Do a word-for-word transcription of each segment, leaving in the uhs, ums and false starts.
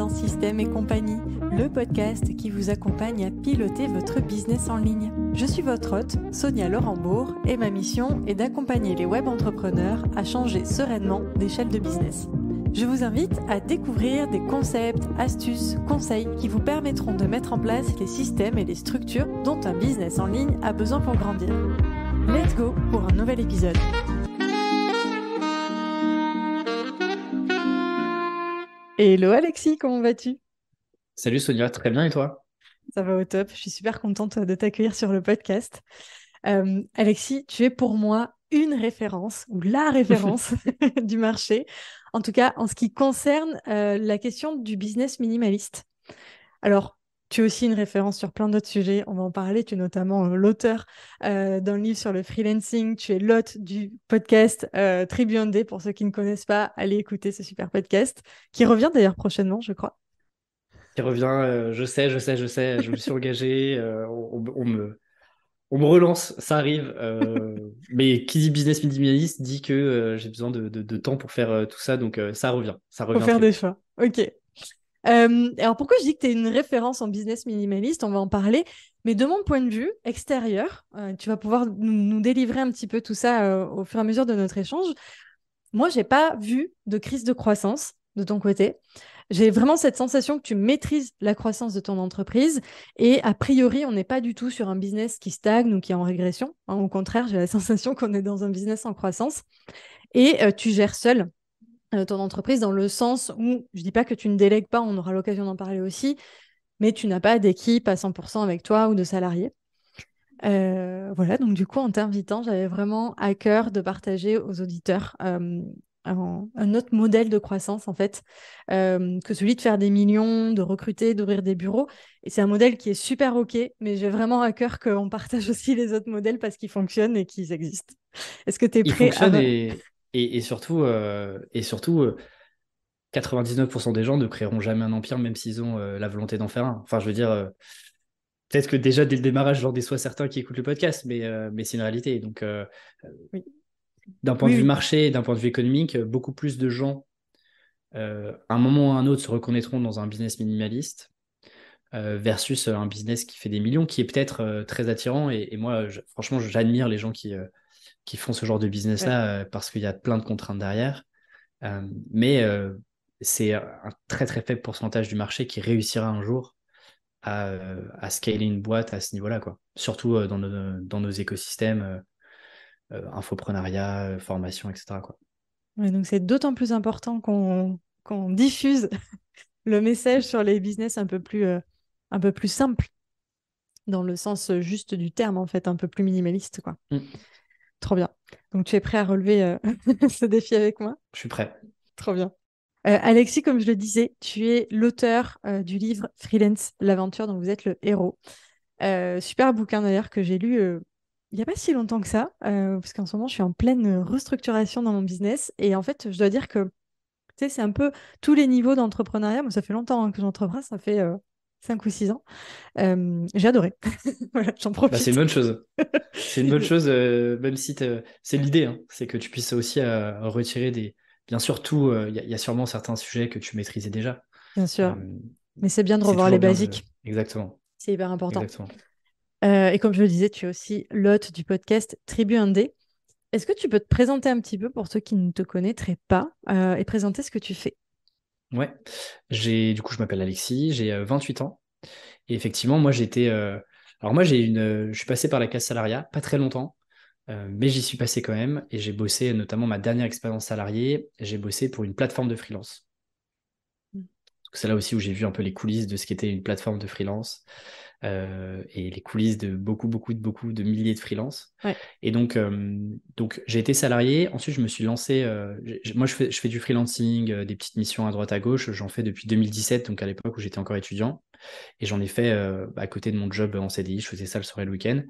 dans Système et compagnie, le podcast qui vous accompagne à piloter votre business en ligne. Je suis votre hôte, Sonia Leremboure, et ma mission est d'accompagner les web entrepreneurs à changer sereinement d'échelle de business. Je vous invite à découvrir des concepts, astuces, conseils qui vous permettront de mettre en place les systèmes et les structures dont un business en ligne a besoin pour grandir. Let's go pour un nouvel épisode. Hello Alexis, comment vas-tu? Salut Sonia, très bien et toi? Ça va au top, je suis super contente de t'accueillir sur le podcast. Euh, Alexis, tu es pour moi une référence ou la référence du marché, en tout cas en ce qui concerne euh, la question du business minimaliste. Alors, tu es aussi une référence sur plein d'autres sujets, on va en parler. Tu es notamment euh, l'auteur euh, d'un livre sur le freelancing, tu es l'hôte du podcast euh, Tribu Indé. Pour ceux qui ne connaissent pas, allez écouter ce super podcast qui revient d'ailleurs prochainement, je crois. Qui revient, euh, je sais, je sais, je sais, je me suis engagé, euh, on, on, me, on me relance, ça arrive. Euh, mais qui dit business minimaliste dit que euh, j'ai besoin de, de, de temps pour faire euh, tout ça, donc euh, ça revient. Ça revient. Pour faire des choix, ok. Euh, alors pourquoi je dis que tu es une référence en business minimaliste, on va en parler, mais de mon point de vue extérieur, euh, tu vas pouvoir nous, nous délivrer un petit peu tout ça euh, au fur et à mesure de notre échange. Moi, j'ai pas vu de crise de croissance de ton côté. J'ai vraiment cette sensation que tu maîtrises la croissance de ton entreprise et a priori, on n'est pas du tout sur un business qui stagne ou qui est en régression. Hein, au contraire, j'ai la sensation qu'on est dans un business en croissance et euh, tu gères seul ton entreprise dans le sens où, je ne dis pas que tu ne délègues pas, on aura l'occasion d'en parler aussi, mais tu n'as pas d'équipe à cent pour cent avec toi ou de salariés. Euh, voilà, donc du coup, en t'invitant, j'avais vraiment à cœur de partager aux auditeurs euh, un, un autre modèle de croissance, en fait, euh, que celui de faire des millions, de recruter, d'ouvrir des bureaux. Et c'est un modèle qui est super OK, mais j'ai vraiment à cœur qu'on partage aussi les autres modèles parce qu'ils fonctionnent et qu'ils existent. Est-ce que tu es prêt à... Et... Et, et surtout, euh, et surtout euh, quatre-vingt-dix-neuf pour cent des gens ne créeront jamais un empire, même s'ils ont euh, la volonté d'en faire un. Enfin, je veux dire, euh, peut-être que déjà dès le démarrage, j'en déçois certains qui écoutent le podcast, mais, euh, mais c'est une réalité. Donc, euh, oui. d'un point oui, de vue oui. marché, d'un point de vue économique, beaucoup plus de gens, euh, à un moment ou à un autre, se reconnaîtront dans un business minimaliste euh, versus un business qui fait des millions, qui est peut-être euh, très attirant. Et, et moi, je, franchement, j'admire les gens qui... Euh, qui font ce genre de business-là ouais. euh, parce qu'il y a plein de contraintes derrière. Euh, mais euh, c'est un très, très faible pourcentage du marché qui réussira un jour à, à scaler une boîte à ce niveau-là, quoi. Surtout euh, dans, nos, dans nos écosystèmes, euh, infoprenariat, formation, et cetera, quoi. Ouais, donc, c'est d'autant plus important qu'on, qu'on diffuse le message sur les business un peu plus, euh, un peu plus simples, dans le sens juste du terme, en fait, un peu plus minimaliste, quoi. Mm. Trop bien. Donc, tu es prêt à relever euh, ce défi avec moi? Je suis prêt. Trop bien. Euh, Alexis, comme je le disais, tu es l'auteur euh, du livre Freelance, l'aventure dont vous êtes le héros. Euh, super bouquin d'ailleurs que j'ai lu euh, il n'y a pas si longtemps que ça, euh, parce qu'en ce moment, je suis en pleine restructuration dans mon business. Et en fait, je dois dire que tu sais, c'est un peu tous les niveaux d'entrepreneuriat. Moi, ça fait longtemps hein, que j'entreprends, ça fait... Euh... cinq ou six ans. Euh, j'ai adoré. Voilà, j'en profite. Bah, c'est une bonne chose. C'est une bonne chose, euh, même si c'est l'idée, hein, c'est que tu puisses aussi euh, retirer des... Bien sûr, tout, il euh, y, y a sûrement certains sujets que tu maîtrisais déjà. Bien sûr. Euh, Mais c'est bien de revoir les basiques. De... Exactement. C'est hyper important. Exactement. Euh, et comme je le disais, tu es aussi l'hôte du podcast Tribu Indé. Est-ce que tu peux te présenter un petit peu pour ceux qui ne te connaîtraient pas euh, et présenter ce que tu fais? Ouais, j'ai, du coup, je m'appelle Alexis, j'ai euh, vingt-huit ans. Et effectivement, moi, j'étais. Euh... Alors, moi, j'ai une, euh, je suis passé par la case salariat, pas très longtemps, euh, mais j'y suis passé quand même. Et j'ai bossé, notamment ma dernière expérience salariée, j'ai bossé pour une plateforme de freelance. Mm. C'est là aussi où j'ai vu un peu les coulisses de ce qu'était une plateforme de freelance euh, et les coulisses de beaucoup, beaucoup, de beaucoup de milliers de freelance. Ouais. Et donc, euh, donc, j'ai été salarié. Ensuite, je me suis lancé. Euh, moi, je fais, je fais du freelancing, euh, des petites missions à droite à gauche. J'en fais depuis deux mille dix-sept, donc à l'époque où j'étais encore étudiant. Et j'en ai fait euh, à côté de mon job en C D I. Je faisais ça le soir et le week-end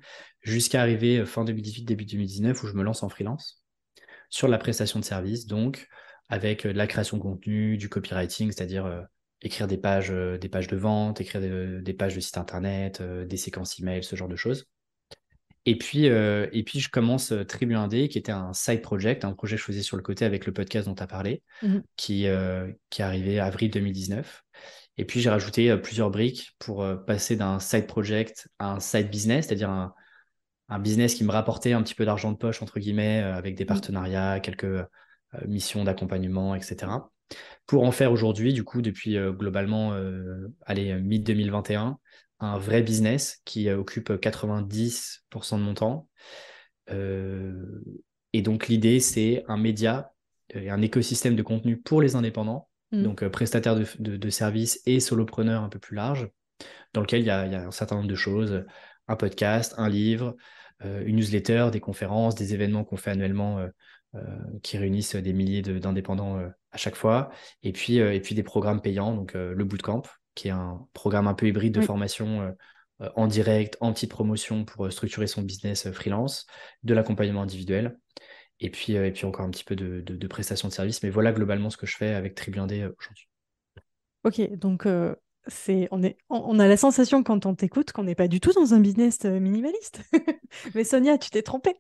jusqu'à arriver fin deux mille dix-huit, début deux mille dix-neuf, où je me lance en freelance sur la prestation de services, donc avec euh, de la création de contenu, du copywriting, c'est-à-dire euh, écrire des pages, euh, des pages de vente, écrire des, des pages de sites internet, euh, des séquences email, ce genre de choses. Et puis, euh, et puis, je commence Tribu Indé, qui était un side project, un projet que je faisais sur le côté avec le podcast dont tu as parlé, mm-hmm. qui, euh, qui est arrivé avril deux mille dix-neuf. Et puis, j'ai rajouté euh, plusieurs briques pour euh, passer d'un side project à un side business, c'est-à-dire un, un business qui me rapportait un petit peu d'argent de poche, entre guillemets, euh, avec des partenariats, quelques euh, missions d'accompagnement, et cetera. Pour en faire aujourd'hui, du coup, depuis euh, globalement, euh, allez, mi-deux mille vingt et un, un vrai business qui occupe quatre-vingt-dix pour cent de mon temps. Euh, et donc, l'idée, c'est un média et un écosystème de contenu pour les indépendants, mmh. donc prestataires de, de, de services et solopreneurs un peu plus large, dans lequel il y a, y a un certain nombre de choses, un podcast, un livre, euh, une newsletter, des conférences, des événements qu'on fait annuellement euh, euh, qui réunissent des milliers de, d'indépendants euh, à chaque fois, et puis, euh, et puis des programmes payants, donc euh, le bootcamp, qui est un programme un peu hybride de oui. formation euh, en direct, en petite promotion pour euh, structurer son business euh, freelance, de l'accompagnement individuel, et puis, euh, et puis encore un petit peu de, de, de prestations de services. Mais voilà globalement ce que je fais avec Tribu Indé euh, aujourd'hui. Ok, donc euh, c'est, on, est, on, on a la sensation quand on t'écoute qu'on n'est pas du tout dans un business minimaliste. Mais Sonia, tu t'es trompée.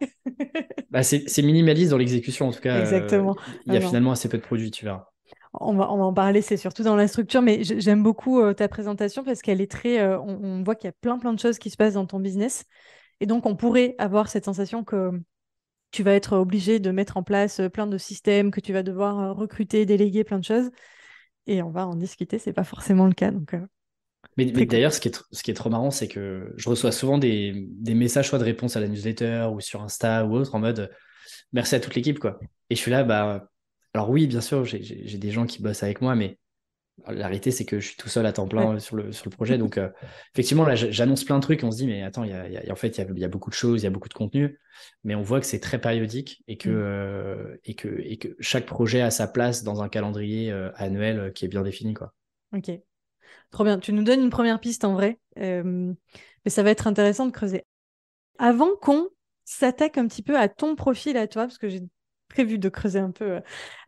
bah c'est, c'est minimaliste dans l'exécution en tout cas. Exactement. Euh, il y a ah, finalement non. assez peu de produits, tu verras. On va, on va en parler, c'est surtout dans la structure, mais j'aime beaucoup euh, ta présentation parce qu'elle est très... Euh, on, on voit qu'il y a plein, plein de choses qui se passent dans ton business. Et donc, on pourrait avoir cette sensation que tu vas être obligé de mettre en place plein de systèmes, que tu vas devoir recruter, déléguer, plein de choses. Et on va en discuter, c'est pas forcément le cas. Donc, euh, mais mais cool. D'ailleurs, ce qui, est, ce qui est trop marrant, c'est que je reçois souvent des, des messages, soit de réponse à la newsletter ou sur Insta ou autre, en mode « merci à toute l'équipe ». quoi. Et je suis là, bah... Alors oui, bien sûr, j'ai, j'ai des gens qui bossent avec moi, mais la réalité, c'est que je suis tout seul à temps plein ouais. sur, le, sur le projet. Donc, euh, effectivement, là, j'annonce plein de trucs. On se dit, mais attends, y a, y a, en fait, il y, y a beaucoup de choses, il y a beaucoup de contenu. Mais on voit que c'est très périodique et que, mm. euh, et que, et que chaque projet a sa place dans un calendrier euh, annuel qui est bien défini, quoi. Ok, trop bien. Tu nous donnes une première piste, en vrai. Euh, mais ça va être intéressant de creuser. Avant qu'on s'attaque un petit peu à ton profil à toi, parce que j'ai prévu de creuser un peu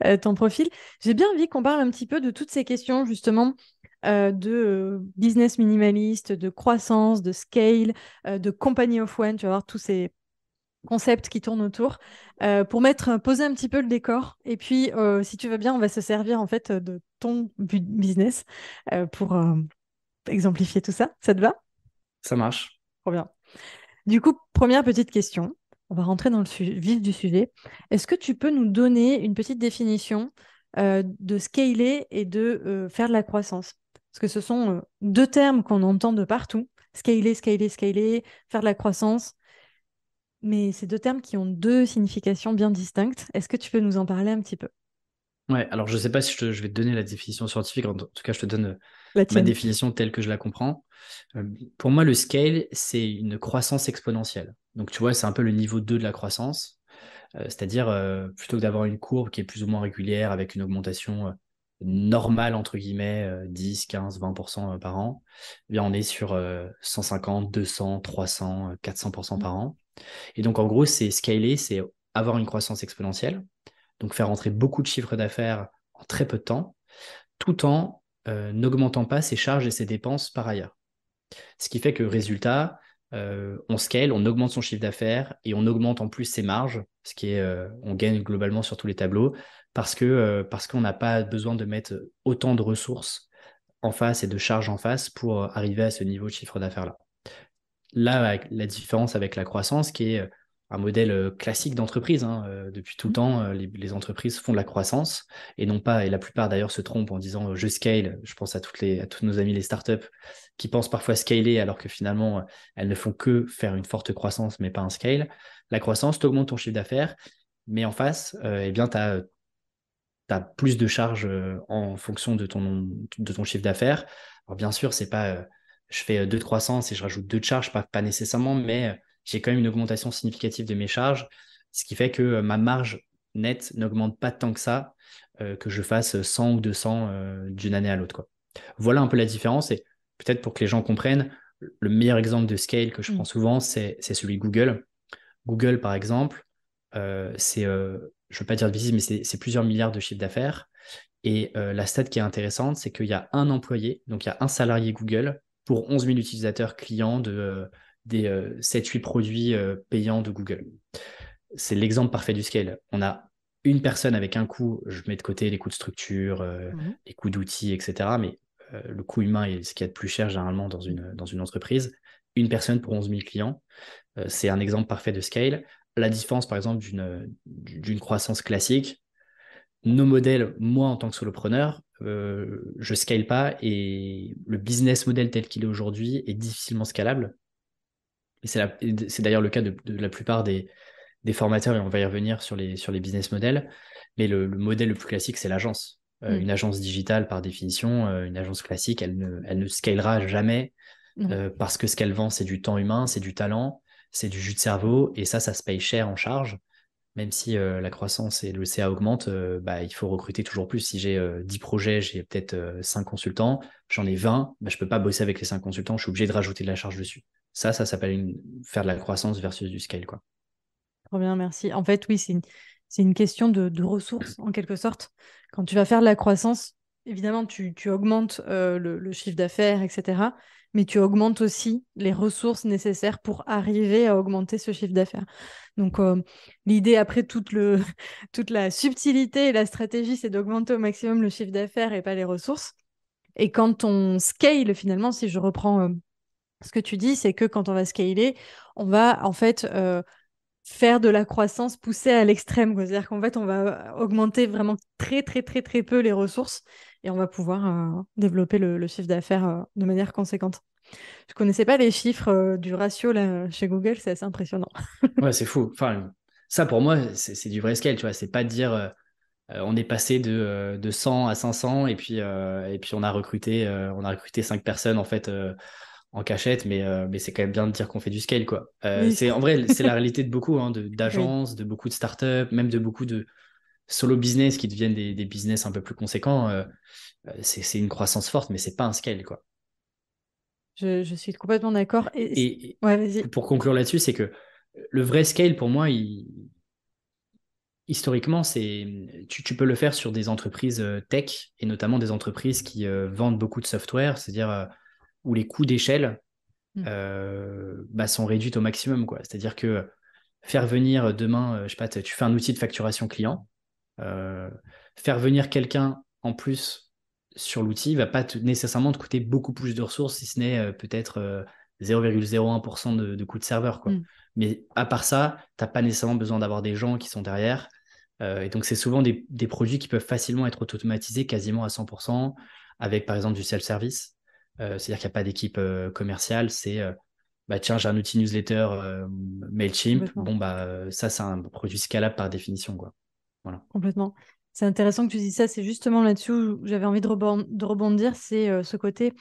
euh, ton profil. J'ai bien envie qu'on parle un petit peu de toutes ces questions, justement, euh, de euh, business minimaliste, de croissance, de scale, euh, de company of one, tu vas voir tous ces concepts qui tournent autour, euh, pour mettre, poser un petit peu le décor. Et puis, euh, si tu veux bien, on va se servir, en fait, de ton business euh, pour euh, exemplifier tout ça. Ça te va ? Ça marche. Trop bien. Du coup, première petite question. On va rentrer dans le su- vif du sujet. Est-ce que tu peux nous donner une petite définition euh, de scaler et de euh, faire de la croissance ? Parce que ce sont euh, deux termes qu'on entend de partout. Scaler, scaler, scaler, faire de la croissance. Mais ces deux termes qui ont deux significations bien distinctes. Est-ce que tu peux nous en parler un petit peu ? Ouais, alors je ne sais pas si je, te, je vais te donner la définition scientifique. En tout cas, je te donne la ma définition telle que je la comprends. Euh, pour moi, le scale, c'est une croissance exponentielle. Donc, tu vois, c'est un peu le niveau deux de la croissance. Euh, c'est-à-dire, euh, plutôt que d'avoir une courbe qui est plus ou moins régulière avec une augmentation euh, normale, entre guillemets, euh, dix, quinze, vingt pour cent par an, eh bien, on est sur euh, cent cinquante, deux cents, trois cents, quatre cents pour cent par an. Et donc, en gros, c'est scaler, c'est avoir une croissance exponentielle. Donc, faire rentrer beaucoup de chiffres d'affaires en très peu de temps, tout en euh, n'augmentant pas ses charges et ses dépenses par ailleurs. Ce qui fait que, résultat, Euh, on scale, on augmente son chiffre d'affaires et on augmente en plus ses marges, ce qui est, euh, on gagne globalement sur tous les tableaux parce que euh, parce qu'on n'a pas besoin de mettre autant de ressources en face et de charges en face pour arriver à ce niveau de chiffre d'affaires là. Là, la différence avec la croissance, qui est un modèle classique d'entreprise, hein, euh, depuis tout le temps, euh, les, les entreprises font de la croissance et non pas, et la plupart d'ailleurs se trompent en disant euh, je scale. Je pense à toutes les, à tous nos amis les startups qui pensent parfois scaler alors que finalement euh, elles ne font que faire une forte croissance mais pas un scale. La croissance, t'augmente ton chiffre d'affaires, mais en face, euh, eh bien t'as, t'as plus de charges euh, en fonction de ton, de ton chiffre d'affaires. Alors bien sûr, c'est pas euh, je fais deux de croissance et je rajoute deux de charges, pas, pas nécessairement, mais euh, j'ai quand même une augmentation significative de mes charges, ce qui fait que ma marge nette n'augmente pas tant que ça, euh, que je fasse cent ou deux cents euh, d'une année à l'autre, quoi. Voilà un peu la différence. Et peut-être pour que les gens comprennent, le meilleur exemple de scale que je prends souvent, c'est, c'est celui de Google. Google, par exemple, euh, c'est, euh, je ne veux pas dire de bêtises, mais c'est, c'est plusieurs milliards de chiffres d'affaires. Et euh, la stat qui est intéressante, c'est qu'il y a un employé, donc il y a un salarié Google pour onze mille utilisateurs clients de... Euh, des euh, sept huit produits euh, payants de Google. C'est l'exemple parfait du scale. On a une personne avec un coût, je mets de côté les coûts de structure, euh, mmh. les coûts d'outils, et cetera. Mais euh, le coût humain est ce qu'il y a de plus cher généralement dans une, dans une entreprise. Une personne pour onze mille clients, euh, c'est un exemple parfait de scale. La différence, par exemple, d'une, d'une croissance classique, nos modèles, moi en tant que solopreneur, euh, je ne scale pas et le business model tel qu'il est aujourd'hui est difficilement scalable. Et c'est, la, c'est d'ailleurs le cas de, de la plupart des, des formateurs, et on va y revenir sur les, sur les business models. Mais le, le modèle le plus classique, c'est l'agence. Euh, mmh. Une agence digitale, par définition, euh, une agence classique, elle ne, elle ne scalera jamais euh, parce que ce qu'elle vend, c'est du temps humain, c'est du talent, c'est du jus de cerveau. Et ça, ça se paye cher en charge. Même si euh, la croissance et le C A augmentent, euh, bah, il faut recruter toujours plus. Si j'ai euh, dix projets, j'ai peut-être euh, cinq consultants, j'en ai vingt, bah, je ne peux pas bosser avec les cinq consultants, je suis obligé de rajouter de la charge dessus. Ça, ça s'appelle une... faire de la croissance versus du scale, quoi. Très bien, merci. En fait, oui, c'est une, c'est une question de, de ressources, en quelque sorte. Quand tu vas faire de la croissance, évidemment, tu, tu augmentes euh, le, le chiffre d'affaires, et cetera, mais tu augmentes aussi les ressources nécessaires pour arriver à augmenter ce chiffre d'affaires. Donc, euh, l'idée, après, toute, le, toute la subtilité et la stratégie, c'est d'augmenter au maximum le chiffre d'affaires et pas les ressources. Et quand on scale, finalement, si je reprends euh, ce que tu dis, c'est que quand on va scaler, on va, en fait, euh, faire de la croissance poussée à l'extrême. Quoi. C'est-à-dire qu'en fait, on va augmenter vraiment très, très, très, très peu les ressources. Et on va pouvoir euh, développer le, le chiffre d'affaires euh, de manière conséquente. Je ne connaissais pas les chiffres euh, du ratio là, chez Google, c'est assez impressionnant. Ouais, c'est fou. Enfin, ça, pour moi, c'est, c'est du vrai scale. Tu vois, c'est pas de dire euh, on est passé de, de cent à cinq cents et puis, euh, et puis on, a recruté, euh, on a recruté cinq personnes en, fait, euh, en cachette, mais, euh, mais c'est quand même bien de dire qu'on fait du scale, quoi. Euh, oui. c'est, en vrai, c'est la réalité de beaucoup, hein, de, d'agences, oui. de beaucoup de startups, même de beaucoup de... solo business qui deviennent des, des business un peu plus conséquents, euh, c'est, c'est une croissance forte, mais c'est pas un scale, quoi. Je, je suis complètement d'accord. Et, et ouais, vas-y. Pour conclure là-dessus, c'est que le vrai scale, pour moi, il... historiquement, c'est tu, tu peux le faire sur des entreprises tech et notamment des entreprises qui euh, vendent beaucoup de software, c'est-à-dire euh, où les coûts d'échelle euh, mmh. bah, sont réduits au maximum, quoi. C'est-à-dire que faire venir demain, euh, je sais pas, tu fais un outil de facturation client. Euh, faire venir quelqu'un en plus sur l'outil va pas te, nécessairement te coûter beaucoup plus de ressources, si ce n'est euh, peut-être euh, zéro virgule zéro un pour cent de, de coût de serveur, quoi. Mm. Mais à part ça, t'as pas nécessairement besoin d'avoir des gens qui sont derrière, euh, et donc c'est souvent des, des produits qui peuvent facilement être automatisés quasiment à cent pour cent avec par exemple du self-service, euh, c'est-à-dire qu'il n'y a pas d'équipe euh, commerciale, c'est euh, bah tiens, j'ai un outil newsletter euh, MailChimp, bon bah ça c'est un produit scalable par définition, quoi. Voilà. Complètement. C'est intéressant que tu dises ça, c'est justement là-dessus où j'avais envie de rebondir, de rebondir c'est euh, ce côté,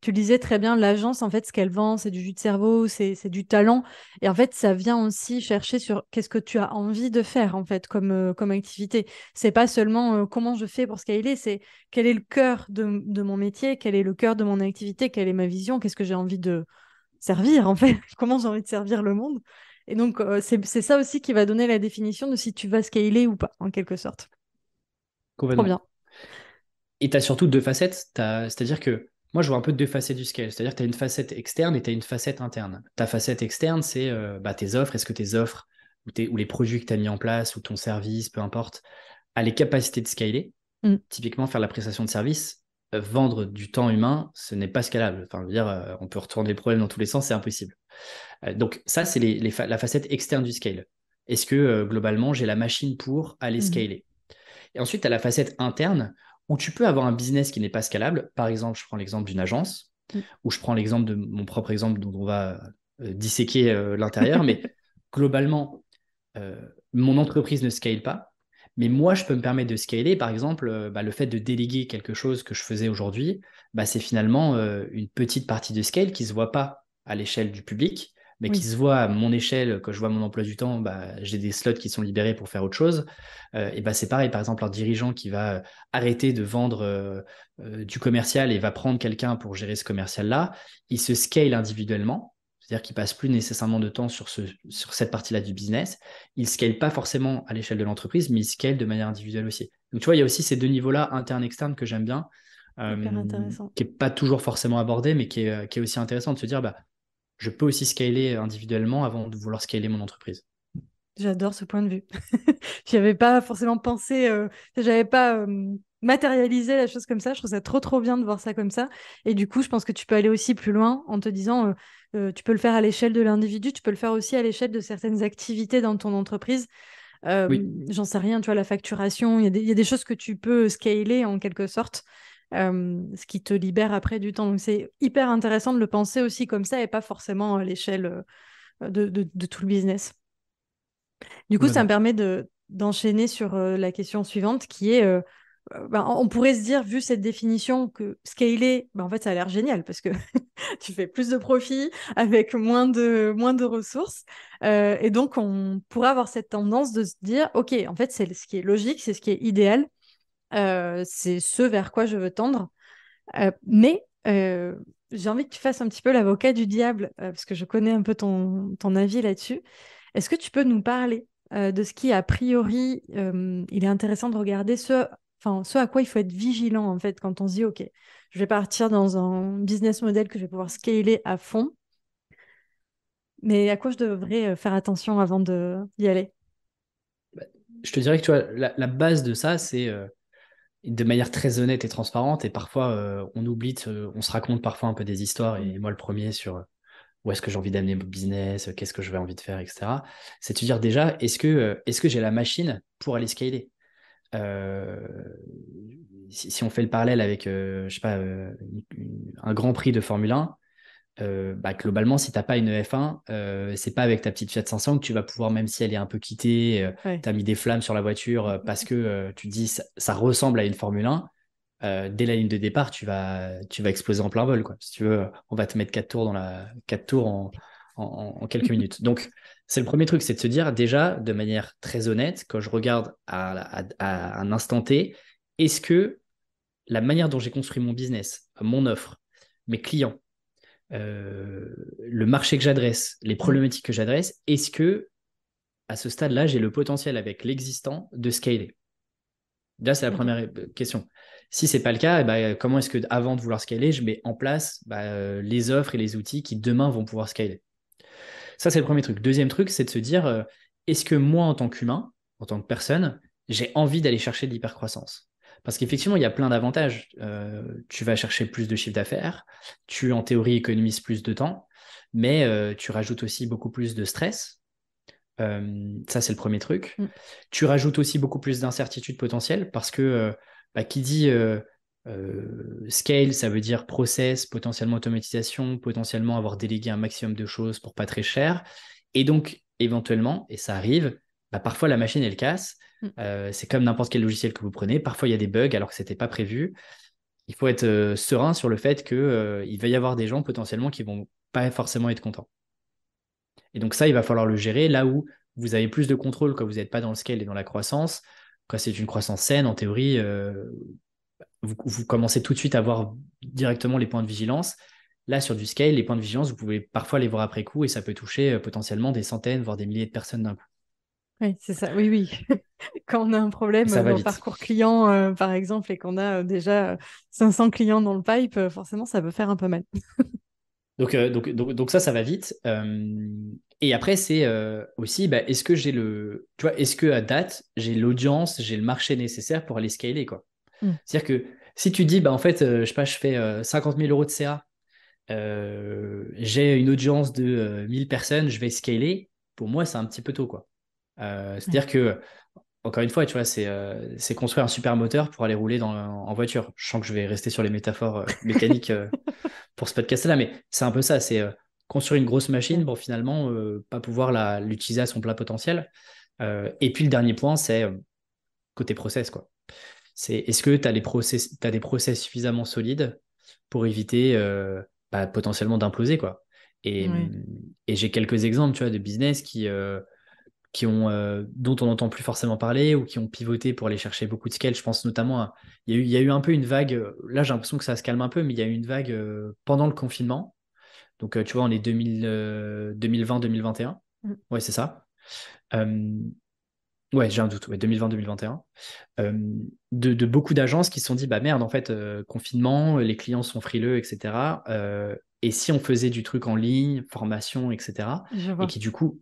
tu disais très bien, l'agence, en fait, ce qu'elle vend, c'est du jus de cerveau, c'est, c'est du talent, et en fait, ça vient aussi chercher sur qu'est-ce que tu as envie de faire, en fait, comme, euh, comme activité. C'est pas seulement euh, comment je fais pour scaler, c'est quel est le cœur de, de mon métier, quel est le cœur de mon activité, quelle est ma vision, qu'est-ce que j'ai envie de servir, en fait, comment j'ai envie de servir le monde. Et donc, euh, c'est, c'est ça aussi qui va donner la définition de si tu vas scaler ou pas, en quelque sorte. Complètement. Trop bien. Et tu as surtout deux facettes. T'as... C'est-à-dire que moi, je vois un peu deux facettes du scale. C'est-à-dire que tu as une facette externe et tu as une facette interne. Ta facette externe, c'est euh, bah, tes offres. Est-ce que tes offres ou, tes... ou les produits que tu as mis en place ou ton service, peu importe, a les capacités de scaler. Mm. Typiquement, faire la prestation de service, euh, vendre du temps humain, ce n'est pas scalable. Enfin, je veux dire, euh, on peut retourner le problème dans tous les sens, c'est impossible. Donc ça, c'est les, les fa- la facette externe du scale. Est-ce que euh, globalement, j'ai la machine pour aller scaler ? Et ensuite, tu as la facette interne où tu peux avoir un business qui n'est pas scalable. Par exemple, je prends l'exemple d'une agence mmh. ou je prends l'exemple de mon propre exemple dont on va euh, disséquer euh, l'intérieur. Mais globalement, euh, mon entreprise ne scale pas. Mais moi, je peux me permettre de scaler. Par exemple, euh, bah, le fait de déléguer quelque chose que je faisais aujourd'hui, bah, c'est finalement euh, une petite partie de scale qui ne se voit pas à l'échelle du public, mais oui. qui se voit à mon échelle, quand je vois mon emploi du temps, bah, j'ai des slots qui sont libérés pour faire autre chose. Euh, et bah, c'est pareil, par exemple, un dirigeant qui va arrêter de vendre euh, euh, du commercial et va prendre quelqu'un pour gérer ce commercial-là, il se scale individuellement, c'est-à-dire qu'il ne passe plus nécessairement de temps sur, ce, sur cette partie-là du business. Il ne scale pas forcément à l'échelle de l'entreprise, mais il scale de manière individuelle aussi. Donc tu vois, il y a aussi ces deux niveaux-là, interne-externe, que j'aime bien, Euh, qui n'est pas toujours forcément abordé, mais qui est, qui est aussi intéressant de se dire bah, je peux aussi scaler individuellement avant de vouloir scaler mon entreprise. J'adore ce point de vue. J'avais pas forcément pensé, euh, j'avais pas euh, matérialisé la chose comme ça. Je trouve ça trop, trop bien de voir ça comme ça. Et du coup, je pense que tu peux aller aussi plus loin en te disant, euh, euh, tu peux le faire à l'échelle de l'individu, tu peux le faire aussi à l'échelle de certaines activités dans ton entreprise. Euh, oui. J'en sais rien, tu vois, la facturation, il y a des, il y a des choses que tu peux scaler en quelque sorte. Euh, ce qui te libère après du temps. Donc c'est hyper intéressant de le penser aussi comme ça et pas forcément à l'échelle de, de, de tout le business. Du coup, voilà. Ça me permet de, d'enchaîner sur la question suivante qui est, euh, ben, on pourrait se dire, vu cette définition, que scaler, ben, en fait, ça a l'air génial parce que tu fais plus de profit avec moins de, moins de ressources. Euh, et donc, on pourrait avoir cette tendance de se dire, OK, en fait, c'est ce qui est logique, c'est ce qui est idéal. Euh, c'est ce vers quoi je veux tendre, euh, mais euh, j'ai envie que tu fasses un petit peu l'avocat du diable, euh, parce que je connais un peu ton, ton avis là-dessus. Est-ce que tu peux nous parler euh, de ce qui, a priori, euh, il est intéressant de regarder, ce, enfin, ce à quoi il faut être vigilant, en fait, quand on se dit, OK, je vais partir dans un business model que je vais pouvoir scaler à fond, mais à quoi je devrais faire attention avant d'y aller? Je te dirais que tu vois, la, la base de ça, c'est... Euh... de manière très honnête et transparente, et parfois euh, on oublie, euh, on se raconte parfois un peu des histoires, et moi le premier sur où est-ce que j'ai envie d'amener mon business, qu'est-ce que je vais envie de faire, et cetera. C'est de se dire déjà, est-ce que, euh, est-ce que j'ai la machine pour aller scaler? euh, si, si on fait le parallèle avec, euh, je sais pas, euh, une, un grand prix de Formule un, euh, bah, globalement, si tu n'as pas une F un, euh, c'est pas avec ta petite Fiat cinq cents que tu vas pouvoir, même si elle est un peu quittée, euh, ouais. Tu as mis des flammes sur la voiture euh, parce que euh, tu te dis ça, ça ressemble à une Formule un, euh, dès la ligne de départ, tu vas, tu vas exploser en plein vol, quoi. Si tu veux, on va te mettre quatre tours, dans la... quatre tours en, en, en quelques minutes. Donc, c'est le premier truc, c'est de se dire déjà, de manière très honnête, quand je regarde à, à, à un instant T, est-ce que la manière dont j'ai construit mon business, mon offre, mes clients, Euh, le marché que j'adresse, les problématiques que j'adresse, est-ce que à ce stade-là, j'ai le potentiel avec l'existant de scaler? Là, c'est la première question. Si ce n'est pas le cas, eh ben, comment est-ce que avant de vouloir scaler, je mets en place bah, les offres et les outils qui demain vont pouvoir scaler? Ça, c'est le premier truc. Deuxième truc, c'est de se dire euh, est-ce que moi, en tant qu'humain, en tant que personne, j'ai envie d'aller chercher de l'hypercroissance? Parce qu'effectivement, il y a plein d'avantages. Euh, tu vas chercher plus de chiffre d'affaires, tu, en théorie, économises plus de temps, mais euh, tu rajoutes aussi beaucoup plus de stress. Euh, ça, c'est le premier truc. Mm. Tu rajoutes aussi beaucoup plus d'incertitudes potentielles parce que, euh, bah, qui dit euh, euh, scale, ça veut dire process, potentiellement automatisation, potentiellement avoir délégué un maximum de choses pour pas très cher. Et donc, éventuellement, et ça arrive, bah, parfois, la machine, elle casse. Euh, c'est comme n'importe quel logiciel que vous prenez. Parfois, il y a des bugs alors que ce n'était pas prévu. Il faut être euh, serein sur le fait qu'il euh, va y avoir des gens potentiellement qui ne vont pas forcément être contents. Et donc ça, il va falloir le gérer. Là où vous avez plus de contrôle quand vous n'êtes pas dans le scale et dans la croissance, quand c'est une croissance saine, en théorie, euh, vous, vous commencez tout de suite à voir directement les points de vigilance. Là, sur du scale, les points de vigilance, vous pouvez parfois les voir après coup et ça peut toucher euh, potentiellement des centaines, voire des milliers de personnes d'un coup. Oui, c'est ça. Oui, oui. Quand on a un problème dans le parcours client, euh, par exemple, et qu'on a euh, déjà cinq cents clients dans le pipe, euh, forcément, ça peut faire un peu mal. donc, euh, donc, donc, donc ça, ça va vite. Euh, et après, c'est euh, aussi, bah, est-ce que j'ai le, tu vois, est-ce que à date, j'ai l'audience, j'ai le marché nécessaire pour aller scaler, quoi. Mm. C'est-à-dire que si tu dis, bah en fait, euh, je sais pas, je fais euh, cinquante mille euros de C A, euh, j'ai une audience de euh, mille personnes, je vais scaler. Pour moi, c'est un petit peu tôt, quoi. Euh, c'est-à-dire que, encore une fois, tu vois, c'est, euh, c'est construire un super moteur pour aller rouler dans, en voiture. Je sens que je vais rester sur les métaphores euh, mécaniques euh, pour ce podcast-là, mais c'est un peu ça, c'est euh, construire une grosse machine pour finalement euh, pas pouvoir la, l'utiliser à son plein potentiel. Euh, et puis le dernier point, c'est euh, côté process, quoi. C'est, est-ce que tu as des process suffisamment solides pour éviter euh, bah, potentiellement d'imploser, quoi. Et, ouais. Et j'ai quelques exemples, tu vois, de business qui... Euh, Qui ont, euh, dont on n'entend plus forcément parler ou qui ont pivoté pour aller chercher beaucoup de scale. Je pense notamment à... Il y a eu, il y a eu un peu une vague... Là, j'ai l'impression que ça se calme un peu, mais il y a eu une vague euh, pendant le confinement. Donc, euh, tu vois, on est deux mille, euh, deux mille vingt deux mille vingt et un. Mmh. Ouais, c'est ça. Euh, ouais, j'ai un doute. Ouais, deux mille vingt deux mille vingt et un. Euh, de, de beaucoup d'agences qui se sont dit, bah merde, en fait, euh, confinement, les clients sont frileux, et cetera. Euh, Et si on faisait du truc en ligne, formation, et cetera, et qui du coup,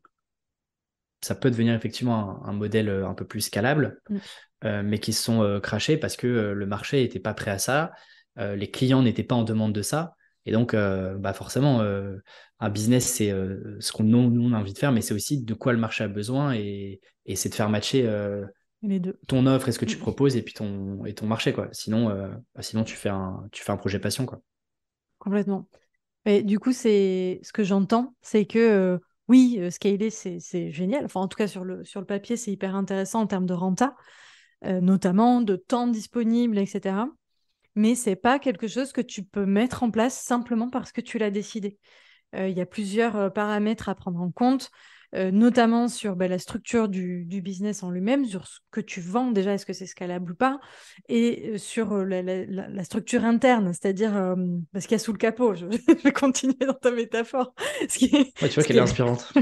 ça peut devenir effectivement un, un modèle un peu plus scalable, mm. euh, mais qui se sont euh, crashés parce que euh, le marché n'était pas prêt à ça, euh, les clients n'étaient pas en demande de ça. Et donc, euh, bah forcément, euh, un business, c'est euh, ce qu'on nous, nous, on a envie de faire, mais c'est aussi de quoi le marché a besoin, et, et c'est de faire matcher euh, les deux. Ton offre et ce que tu proposes, et puis ton, et ton marché, quoi. Sinon, euh, bah sinon tu, fais un, tu fais un projet passion, quoi. Complètement. Et du coup, c'est... ce que j'entends, c'est que euh, oui, euh, scaler, c'est, c'est génial. Enfin, en tout cas, sur le, sur le papier, c'est hyper intéressant en termes de renta, euh, notamment de temps disponible, et cetera, mais ce n'est pas quelque chose que tu peux mettre en place simplement parce que tu l'as décidé. Euh, y a plusieurs paramètres à prendre en compte, euh, notamment sur ben, la structure du, du business en lui-même, sur ce que tu vends déjà, est-ce que c'est scalable ou pas, et sur la, la, la structure interne, c'est-à-dire euh, ben, ce qu'il y a sous le capot. Je, je vais continuer dans ta métaphore. Ce qui est, ouais, tu vois qu'elle est inspirante.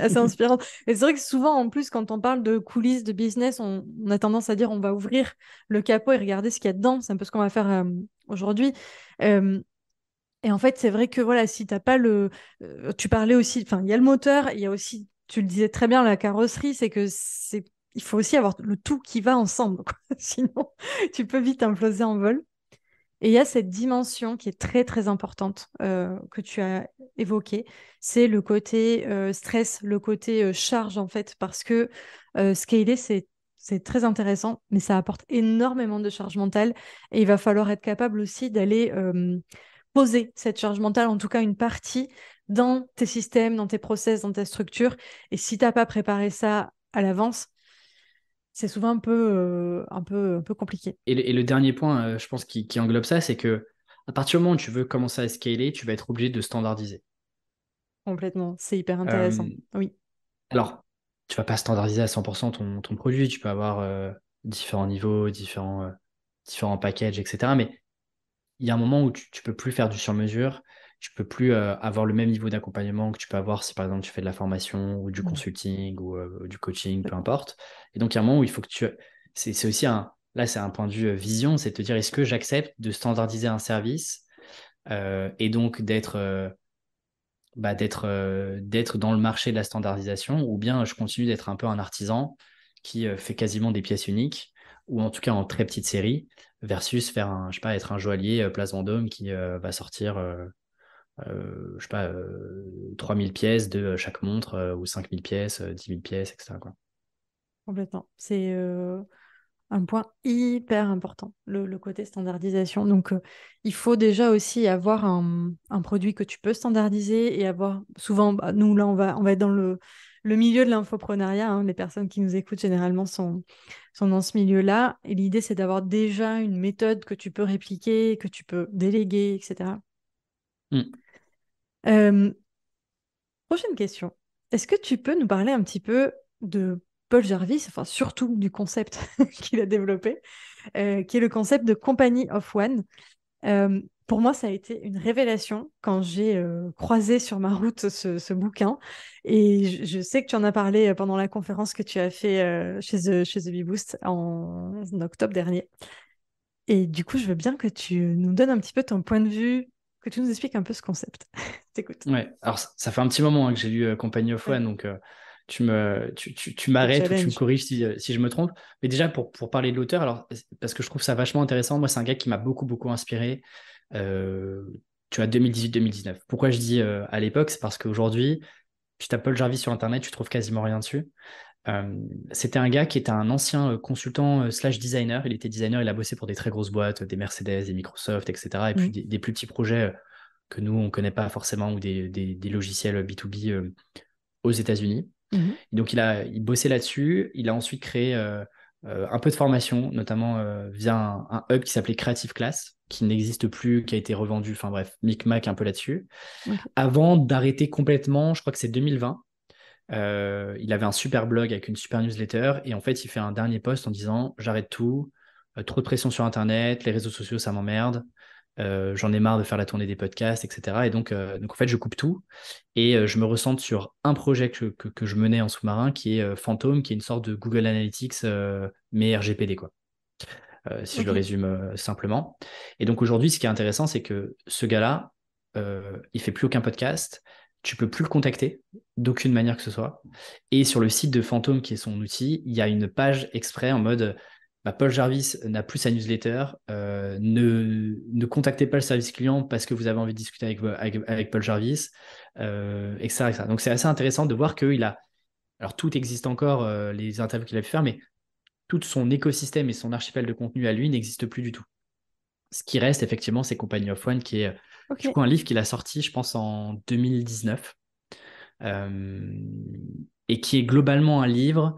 Assez inspirante. Et c'est vrai que souvent, en plus, quand on parle de coulisses de business, on, on a tendance à dire on va ouvrir le capot et regarder ce qu'il y a dedans. C'est un peu ce qu'on va faire euh, aujourd'hui. Euh, Et en fait, c'est vrai que voilà, si t'as pas le, euh, tu parlais aussi, enfin, il y a le moteur, il y a aussi, tu le disais très bien, la carrosserie, c'est que c'est, il faut aussi avoir le tout qui va ensemble, quoi. Sinon, tu peux vite imploser en vol. Et il y a cette dimension qui est très très importante euh, que tu as évoquée, c'est le côté euh, stress, le côté euh, charge en fait, parce que euh, scaler, c'est C'est très intéressant, mais ça apporte énormément de charge mentale, et il va falloir être capable aussi d'aller euh, poser cette charge mentale, en tout cas une partie, dans tes systèmes, dans tes process, dans ta structure. Et si tu n'as pas préparé ça à l'avance, c'est souvent un peu, euh, un peu, un peu compliqué. Et le, et le dernier point, euh, je pense, qui, qui englobe ça, c'est que à partir du moment où tu veux commencer à scaler, tu vas être obligé de standardiser. Complètement, c'est hyper intéressant, euh, oui. Alors, tu ne vas pas standardiser à cent pour cent ton, ton produit, tu peux avoir euh, différents niveaux, différents, euh, différents packages, et cetera. Mais il y a un moment où tu ne peux plus faire du sur-mesure, tu ne peux plus euh, avoir le même niveau d'accompagnement que tu peux avoir si, par exemple, tu fais de la formation ou du consulting ou, euh, ou du coaching, peu importe. Et donc, il y a un moment où il faut que tu... C'est, c'est aussi un... Là, c'est un point de vue vision, c'est de te dire, est-ce que j'accepte de standardiser un service euh, et donc d'être, euh, bah, d'être, euh, d'être dans le marché de la standardisation, ou bien je continue d'être un peu un artisan qui euh, fait quasiment des pièces uniques, ou en tout cas en très petite série, versus faire un, je sais pas, être un joaillier euh, Place Vendôme qui euh, va sortir euh, euh, je sais pas euh, trois mille pièces de euh, chaque montre, euh, ou cinq mille pièces, euh, dix mille pièces, et cetera, quoi. Complètement. C'est euh, un point hyper important, le, le côté standardisation. Donc euh, il faut déjà aussi avoir un, un produit que tu peux standardiser, et avoir souvent, bah, nous là on va, on va être dans le Le milieu de l'infoprenariat, hein, les personnes qui nous écoutent généralement sont, sont dans ce milieu-là. Et l'idée, c'est d'avoir déjà une méthode que tu peux répliquer, que tu peux déléguer, et cetera. Mmh. Euh, prochaine question. Est-ce que tu peux nous parler un petit peu de Paul Jarvis, enfin surtout du concept qu'il a développé, euh, qui est le concept de Company of One. Euh, Pour moi, ça a été une révélation quand j'ai euh, croisé sur ma route ce, ce bouquin. Et je, je sais que tu en as parlé pendant la conférence que tu as fait euh, chez, The, chez The Bee Boost en, en octobre dernier. Et du coup, je veux bien que tu nous donnes un petit peu ton point de vue, que tu nous expliques un peu ce concept. T'écoutes. Ouais, alors ça, ça fait un petit moment hein, que j'ai lu euh, Company of One, ouais. donc euh, tu, me, tu, tu, tu m'arrêtes ou tu me corriges si, si je me trompe. Mais déjà, pour, pour parler de l'auteur, alors, parce que je trouve ça vachement intéressant, moi, c'est un gars qui m'a beaucoup, beaucoup inspiré. Euh, tu vois, deux mille dix-huit deux mille dix-neuf. Pourquoi je dis euh, à l'époque, c'est parce qu'aujourd'hui, tu tapes Paul Jarvis sur Internet, tu trouves quasiment rien dessus. Euh, c'était un gars qui était un ancien euh, consultant euh, slash designer. Il était designer, il a bossé pour des très grosses boîtes, euh, des Mercedes, des Microsoft, et cetera. Et puis mmh. des, des plus petits projets euh, que nous, on ne connaît pas forcément, ou des, des, des logiciels B deux B euh, aux États-Unis. Mmh. Et donc, il a il bossait là-dessus. Il a ensuite créé... Euh, Euh, un peu de formation, notamment euh, via un, un hub qui s'appelait Creative Class, qui n'existe plus, qui a été revendu, enfin bref, micmac un peu là-dessus. Okay. Avant d'arrêter complètement, je crois que c'est deux mille vingt, euh, il avait un super blog avec une super newsletter, et en fait, il fait un dernier post en disant « J'arrête tout, euh, trop de pression sur Internet, les réseaux sociaux, ça m'emmerde, euh, j'en ai marre de faire la tournée des podcasts, et cetera » Et donc, euh, donc, en fait, je coupe tout, et euh, je me recentre sur un projet que, que, que je menais en sous-marin, qui est euh, Phantom, qui est une sorte de Google Analytics, euh, mais R G P D, quoi. Euh, si okay. je le résume euh, simplement. Et donc, aujourd'hui, ce qui est intéressant, c'est que ce gars-là, euh, il ne fait plus aucun podcast, tu ne peux plus le contacter d'aucune manière que ce soit. Et sur le site de Phantom, qui est son outil, il y a une page exprès en mode bah, Paul Jarvis n'a plus sa newsletter, euh, ne, ne contactez pas le service client parce que vous avez envie de discuter avec, avec, avec Paul Jarvis, euh, et cetera, et cetera. Donc c'est assez intéressant de voir qu'il a... Alors tout existe encore, euh, les interviews qu'il a pu faire, mais tout son écosystème et son archipel de contenu à lui n'existe plus du tout. Ce qui reste, effectivement, c'est Company of One, qui est okay. du coup, un livre qu'il a sorti, je pense, en deux mille dix-neuf, euh, et qui est globalement un livre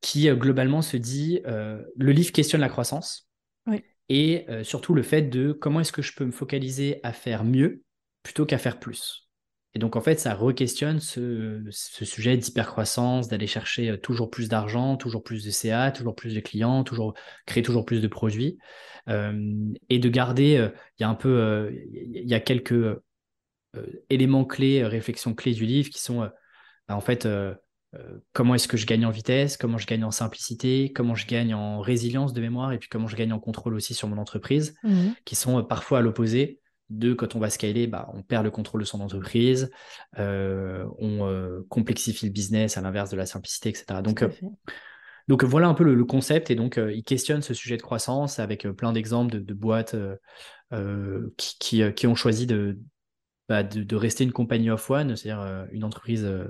qui, euh, globalement, se dit... Euh, le livre questionne la croissance, oui. et euh, surtout le fait de comment est-ce que je peux me focaliser à faire mieux plutôt qu'à faire plus. Et donc, en fait, ça re-questionne ce, ce sujet d'hypercroissance, d'aller chercher toujours plus d'argent, toujours plus de C A, toujours plus de clients, toujours, créer toujours plus de produits. Euh, et de garder, euh, y a un peu, euh, y a quelques euh, éléments clés, réflexions clés du livre qui sont, euh, bah, en fait, euh, euh, comment est-ce que je gagne en vitesse, comment je gagne en simplicité, comment je gagne en résilience de mémoire, et puis comment je gagne en contrôle aussi sur mon entreprise, mmh. qui sont euh, parfois à l'opposé. Deux, quand on va scaler, bah, on perd le contrôle de son entreprise, euh, on euh, complexifie le business à l'inverse de la simplicité, et cetera. Donc, euh, donc voilà un peu le, le concept. Et donc, euh, il questionne ce sujet de croissance avec euh, plein d'exemples de, de boîtes euh, qui, qui, euh, qui ont choisi de, bah, de, de rester une compagnie of one, c'est-à-dire euh, une entreprise euh,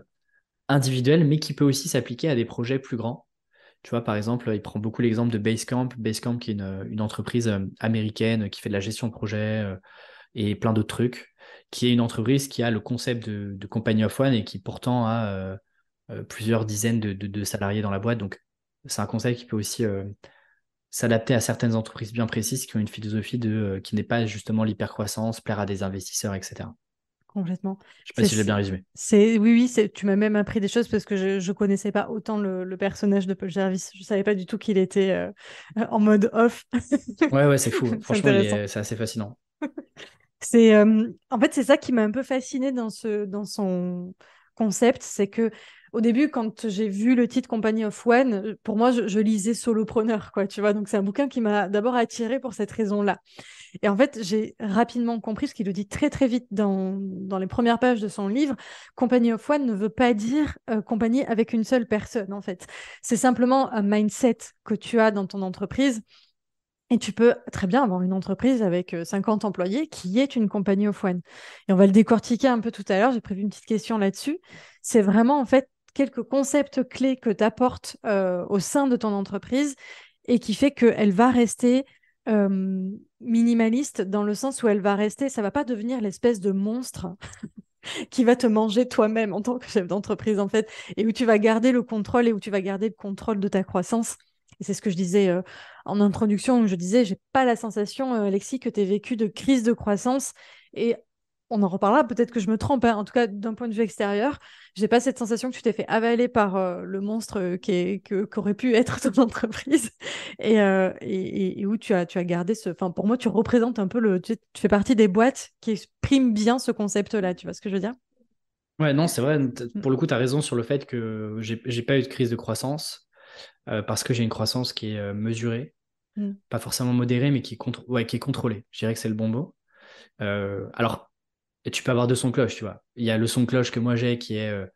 individuelle, mais qui peut aussi s'appliquer à des projets plus grands. Tu vois, par exemple, il prend beaucoup l'exemple de Basecamp. Basecamp, qui est une, une entreprise américaine qui fait de la gestion de projets, euh, et plein d'autres trucs, qui est une entreprise qui a le concept de, de Company of One et qui pourtant a euh, plusieurs dizaines de, de, de salariés dans la boîte. Donc, c'est un concept qui peut aussi euh, s'adapter à certaines entreprises bien précises qui ont une philosophie de, euh, qui n'est pas justement l'hypercroissance, plaire à des investisseurs, et cetera. Complètement. Je ne sais pas c'est, si j'ai bien résumé. C'est, oui, oui, c'est, tu m'as même appris des choses parce que je ne connaissais pas autant le, le personnage de Paul Jarvis. Je ne savais pas du tout qu'il était euh, en mode off. Ouais, ouais, c'est fou. Franchement, c'est, il est, c'est assez fascinant. C'est, euh, en fait, c'est ça qui m'a un peu fascinée dans, ce, dans son concept, c'est qu'au début, quand j'ai vu le titre Company of One, pour moi, je, je lisais Solopreneur, quoi, tu vois, donc c'est un bouquin qui m'a d'abord attirée pour cette raison-là. Et en fait, j'ai rapidement compris, ce qu'il le dit très très vite dans, dans les premières pages de son livre, Company of One ne veut pas dire euh, compagnie avec une seule personne, en fait. C'est simplement un mindset que tu as dans ton entreprise. Et tu peux très bien avoir une entreprise avec cinquante employés qui est une compagnie of one. Et on va le décortiquer un peu tout à l'heure. J'ai prévu une petite question là-dessus. C'est vraiment en fait quelques concepts clés que tu apportes euh, au sein de ton entreprise et qui fait qu'elle va rester euh, minimaliste dans le sens où elle va rester, ça ne va pas devenir l'espèce de monstre qui va te manger toi-même en tant que chef d'entreprise en fait et où tu vas garder le contrôle et où tu vas garder le contrôle de ta croissance. Et c'est ce que je disais euh, en introduction, où je disais, j'ai pas la sensation, euh, Alexis, que tu aies vécu de crise de croissance. Et on en reparlera, peut-être que je me trompe, hein, en tout cas d'un point de vue extérieur. J'ai pas cette sensation que tu t'es fait avaler par euh, le monstre qui est, que, qu'aurait pu être ton entreprise et, euh, et, et où tu as, tu as gardé ce... Enfin, pour moi, tu représentes un peu le... Tu, tu fais partie des boîtes qui expriment bien ce concept-là, tu vois ce que je veux dire ? Ouais, non, c'est vrai. Pour le coup, tu as raison sur le fait que j'ai, j'ai pas eu de crise de croissance. Euh, parce que j'ai une croissance qui est euh, mesurée, mm. pas forcément modérée, mais qui est, contr- ouais, qui est contrôlée. Je dirais que c'est le bon mot. Euh, alors, tu peux avoir deux sons de cloche, tu vois. Il y a le son de cloche que moi j'ai qui est, euh,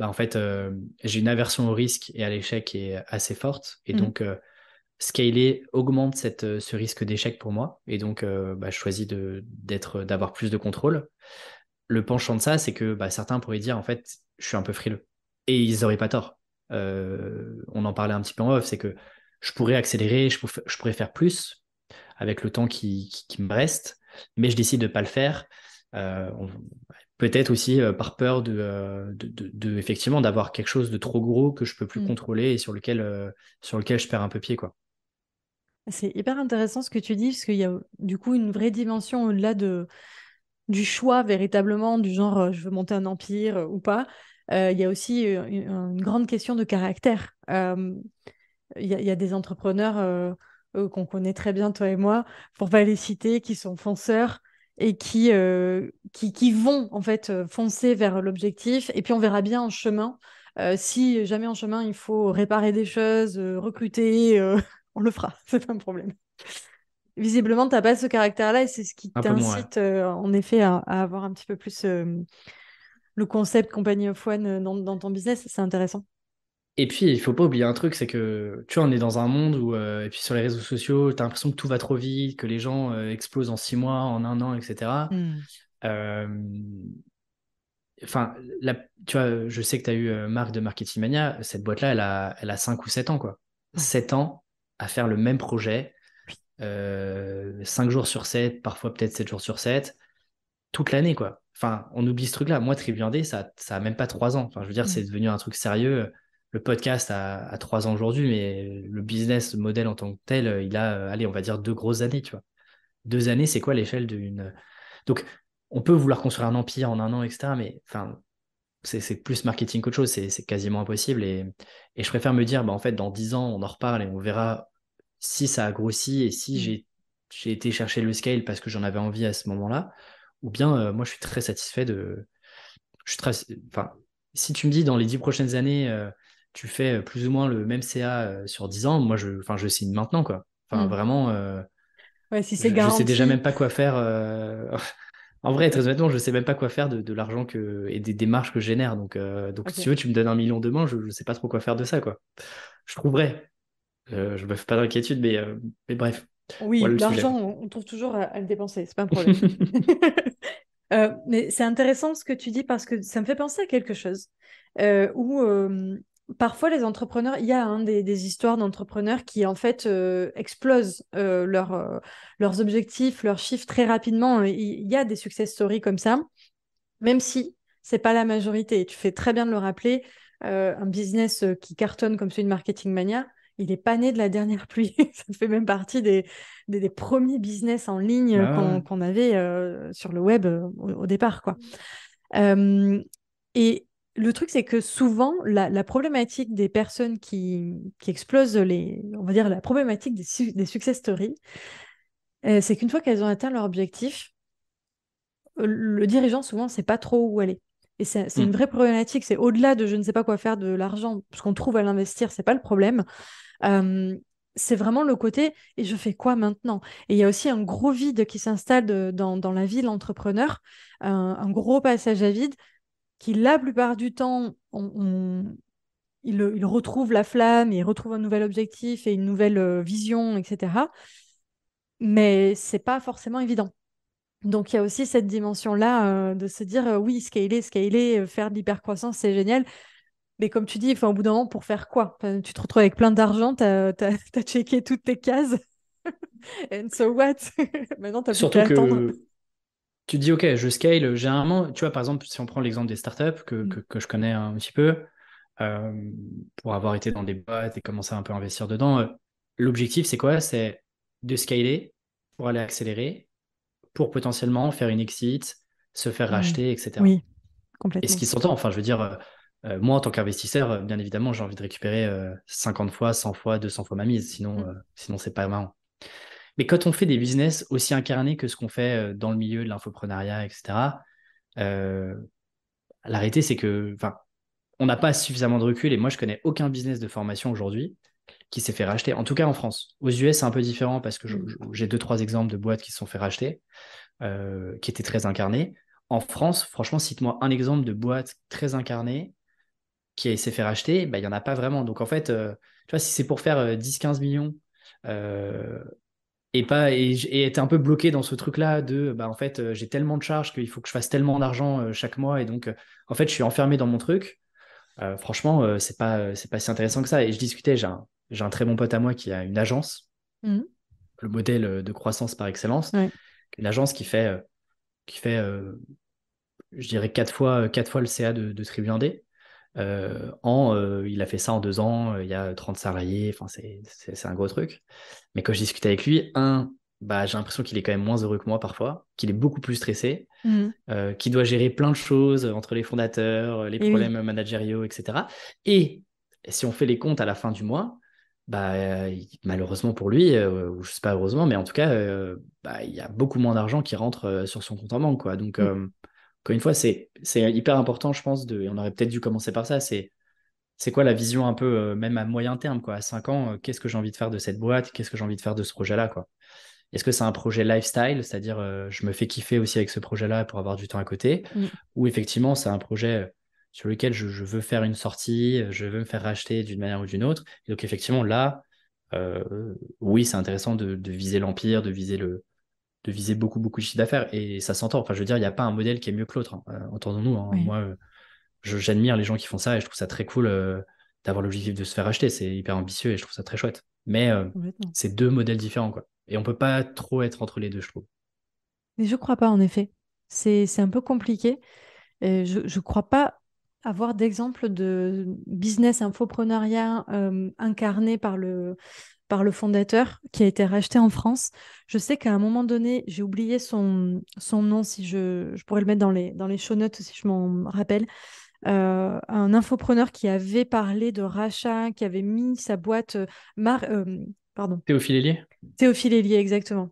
bah, en fait, euh, j'ai une aversion au risque et à l'échec qui est assez forte. Et mm. donc, euh, scaler augmente cette, ce risque d'échec pour moi. Et donc, euh, bah, je choisis de, d'être, d'avoir plus de contrôle. Le penchant de ça, c'est que bah, certains pourraient dire, en fait, je suis un peu frileux. Et ils n'auraient pas tort. Euh, on en parlait un petit peu en off, c'est que je pourrais accélérer, je, pour, je pourrais faire plus avec le temps qui, qui, qui me reste, mais je décide de ne pas le faire. Euh, on, peut-être aussi euh, par peur de, euh, de, de, de, effectivement, d'avoir quelque chose de trop gros que je ne peux plus mmh. contrôler et sur lequel, euh, sur lequel je perds un peu pied, quoi. C'est hyper intéressant ce que tu dis, parce qu'il y a du coup une vraie dimension au-delà de, du choix véritablement, du genre je veux monter un empire euh, ou pas. Il euh, y a aussi une, une grande question de caractère. Il euh, y, y a des entrepreneurs euh, euh, qu'on connaît très bien, toi et moi, pour ne pas les citer, qui sont fonceurs et qui, euh, qui, qui vont en fait euh, foncer vers l'objectif. Et puis, on verra bien en chemin. Euh, si jamais en chemin, il faut réparer des choses, euh, recruter, euh, on le fera, c'est pas un problème. visiblement, tu n'as pas ce caractère-là et c'est ce qui un t'incite, moins, ouais. euh, en effet, à, à avoir un petit peu plus euh, le concept Company of One dans, dans ton business. C'est intéressant. Et puis, il ne faut pas oublier un truc, c'est que, tu vois, on est dans un monde où, euh, et puis sur les réseaux sociaux, tu as l'impression que tout va trop vite, que les gens euh, explosent en six mois, en un an, et cetera. Mm. Euh... Enfin, la, tu vois, je sais que tu as eu euh, Marc de Marketing Mania, cette boîte-là, elle a, elle a cinq ou sept ans, quoi. sept ans à faire le même projet, euh, cinq jours sur sept, parfois peut-être sept jours sur sept, toute l'année, quoi. Enfin, on oublie ce truc-là. Moi, Tribu Indé, ça n'a même pas trois ans. Enfin, je veux dire, mmh. c'est devenu un truc sérieux. Le podcast a, a trois ans aujourd'hui, mais le business model en tant que tel, il a, allez, on va dire deux grosses années, tu vois. Deux années, c'est quoi l'échelle d'une... Donc, on peut vouloir construire un empire en un an, et cetera, mais enfin, c'est, c'est plus marketing qu'autre chose, c'est, c'est quasiment impossible. Et, et je préfère me dire, bah, en fait, dans dix ans, on en reparle et on verra si ça a grossi et si j'ai, j'ai été chercher le scale parce que j'en avais envie à ce moment-là, ou bien euh, moi, je suis très satisfait de... Je suis très, enfin, si tu me dis, dans les dix prochaines années, euh, tu fais plus ou moins le même C A euh, sur dix ans, moi, je, enfin, je signe maintenant, quoi. Enfin, mm. vraiment, euh, ouais, si c'est je, garanti... je sais déjà même pas quoi faire... Euh... En vrai, très honnêtement, je ne sais même pas quoi faire de, de l'argent que, et des démarches que je génère. Donc, euh, donc okay. si tu veux, tu me donnes un million demain, je ne sais pas trop quoi faire de ça, quoi. Je trouverai. Euh, je ne me fais pas d'inquiétude, mais, euh, mais bref. Oui, voilà l'argent, on trouve toujours à, à le dépenser. Ce n'est pas un problème. euh, mais c'est intéressant ce que tu dis parce que ça me fait penser à quelque chose. Euh, où euh, parfois, les entrepreneurs... Il y a hein, des, des histoires d'entrepreneurs qui, en fait, euh, explosent euh, leur... Euh, leurs objectifs, leurs chiffres très rapidement. Il y a des success stories comme ça, même si c'est pas la majorité. Tu fais très bien de le rappeler, euh, un business qui cartonne comme celui de Marketing Mania, il n'est pas né de la dernière pluie. Ça fait même partie des, des, des premiers business en ligne ah. qu'on, qu'on avait euh, sur le web euh, au, au départ, quoi. Euh, et le truc, c'est que souvent, la, la problématique des personnes qui, qui explosent, les, on va dire la problématique des, su- des success stories, Euh, c'est qu'une fois qu'elles ont atteint leur objectif, le dirigeant, souvent, ne sait pas trop où aller. Et c'est, c'est mmh. une vraie problématique. C'est au-delà de je ne sais pas quoi faire de l'argent, parce qu'on trouve à l'investir, ce n'est pas le problème. Euh, c'est vraiment le côté « et je fais quoi maintenant ?» Et il y a aussi un gros vide qui s'installe de, dans, dans la vie de l'entrepreneur, un, un gros passage à vide qui, la plupart du temps, on, on, il, il retrouve la flamme, il retrouve un nouvel objectif et une nouvelle vision, et cetera, mais c'est pas forcément évident. Donc, il y a aussi cette dimension-là euh, de se dire, euh, oui, scaler, scaler, euh, faire de l'hypercroissance, c'est génial. Mais comme tu dis, au bout d'un moment, pour faire quoi ? Enfin, tu te retrouves avec plein d'argent, t'as, t'as, t'as checké toutes tes cases. And so what ? Maintenant, t'as plus qu'à attendre. Tu dis, OK, je scale. Généralement, tu vois, par exemple, si on prend l'exemple des startups que, que, que je connais un petit peu, euh, pour avoir été dans des boîtes et commencer à un peu investir dedans, euh, l'objectif, c'est quoi ? C'est de scaler pour aller accélérer, pour potentiellement faire une exit, se faire racheter, et cetera. Oui, complètement. Et ce qui s'entend, enfin, je veux dire, euh, moi, en tant qu'investisseur, euh, bien évidemment, j'ai envie de récupérer euh, cinquante fois, cent fois, deux cents fois ma mise, sinon, euh, sinon c'est pas marrant. Mais quand on fait des business aussi incarnés que ce qu'on fait euh, dans le milieu de l'infoprenariat, et cetera, euh, la réalité, c'est que, enfin, on n'a pas suffisamment de recul, et moi, je connais aucun business de formation aujourd'hui qui s'est fait racheter, en tout cas en France. Aux U S, c'est un peu différent parce que je, je, j'ai deux, trois exemples de boîtes qui se sont fait racheter, euh, qui étaient très incarnées. En France, franchement, cite-moi un exemple de boîte très incarnée qui s'est fait racheter, bah, il n'y en a pas vraiment. Donc en fait, euh, tu vois, si c'est pour faire euh, dix, quinze millions euh, et, pas, et, et être un peu bloqué dans ce truc-là de, bah, en fait, euh, j'ai tellement de charges qu'il faut que je fasse tellement d'argent euh, chaque mois et donc, euh, en fait, je suis enfermé dans mon truc. Euh, franchement, euh, c'est pas, euh, c'est pas si intéressant que ça. Et je discutais, j'ai un, j'ai un très bon pote à moi qui a une agence, mmh. le modèle de croissance par excellence, ouais. une agence qui fait, euh, qui fait euh, je dirais, quatre fois, quatre fois le C A de, de Tribu Indé. Euh, en, euh, il a fait ça en deux ans, euh, il y a trente salariés, c'est, c'est, c'est un gros truc. Mais quand je discutais avec lui, un, bah, j'ai l'impression qu'il est quand même moins heureux que moi parfois, qu'il est beaucoup plus stressé, mmh. euh, qu'il doit gérer plein de choses entre les fondateurs, les et problèmes oui. managériaux, et cetera. Et si on fait les comptes à la fin du mois, bah, euh, malheureusement pour lui, euh, ou je sais pas heureusement, mais en tout cas, euh, bah, il y a beaucoup moins d'argent qui rentre euh, sur son compte en banque, quoi. Donc, euh, mmh. encore une fois, c'est, c'est hyper important, je pense, de, et on aurait peut-être dû commencer par ça, c'est, c'est quoi la vision un peu, euh, même à moyen terme, quoi. À cinq ans, euh, qu'est-ce que j'ai envie de faire de cette boîte ? Qu'est-ce que j'ai envie de faire de ce projet-là, quoi. Est-ce que c'est un projet lifestyle, c'est-à-dire euh, je me fais kiffer aussi avec ce projet-là pour avoir du temps à côté, mmh. ou effectivement c'est un projet sur lequel je, je veux faire une sortie, je veux me faire racheter d'une manière ou d'une autre. Et donc effectivement là, euh, oui, c'est intéressant de, de viser l'empire, de viser le, de viser beaucoup beaucoup de chiffre d'affaires, et ça s'entend. Enfin, je veux dire, il n'y a pas un modèle qui est mieux que l'autre. Hein. Entendons-nous. Hein. Oui. Moi, euh, je, j'admire les gens qui font ça et je trouve ça très cool. Euh, d'avoir l'objectif de se faire acheter, c'est hyper ambitieux et je trouve ça très chouette, mais euh, c'est deux modèles différents quoi. Et on peut pas trop être entre les deux, je trouve. Mais je crois pas, en effet, c'est, c'est un peu compliqué. Et je, je crois pas avoir d'exemple de business infopreneuriat euh, incarné par le, par le fondateur qui a été racheté en France. Je sais qu'à un moment donné, j'ai oublié son, son nom, si je, je pourrais le mettre dans les, dans les show notes si je m'en rappelle. Euh, un infopreneur qui avait parlé de rachat, qui avait mis sa boîte euh, mar... euh, pardon. Théophile Elie Théophile Elie, exactement.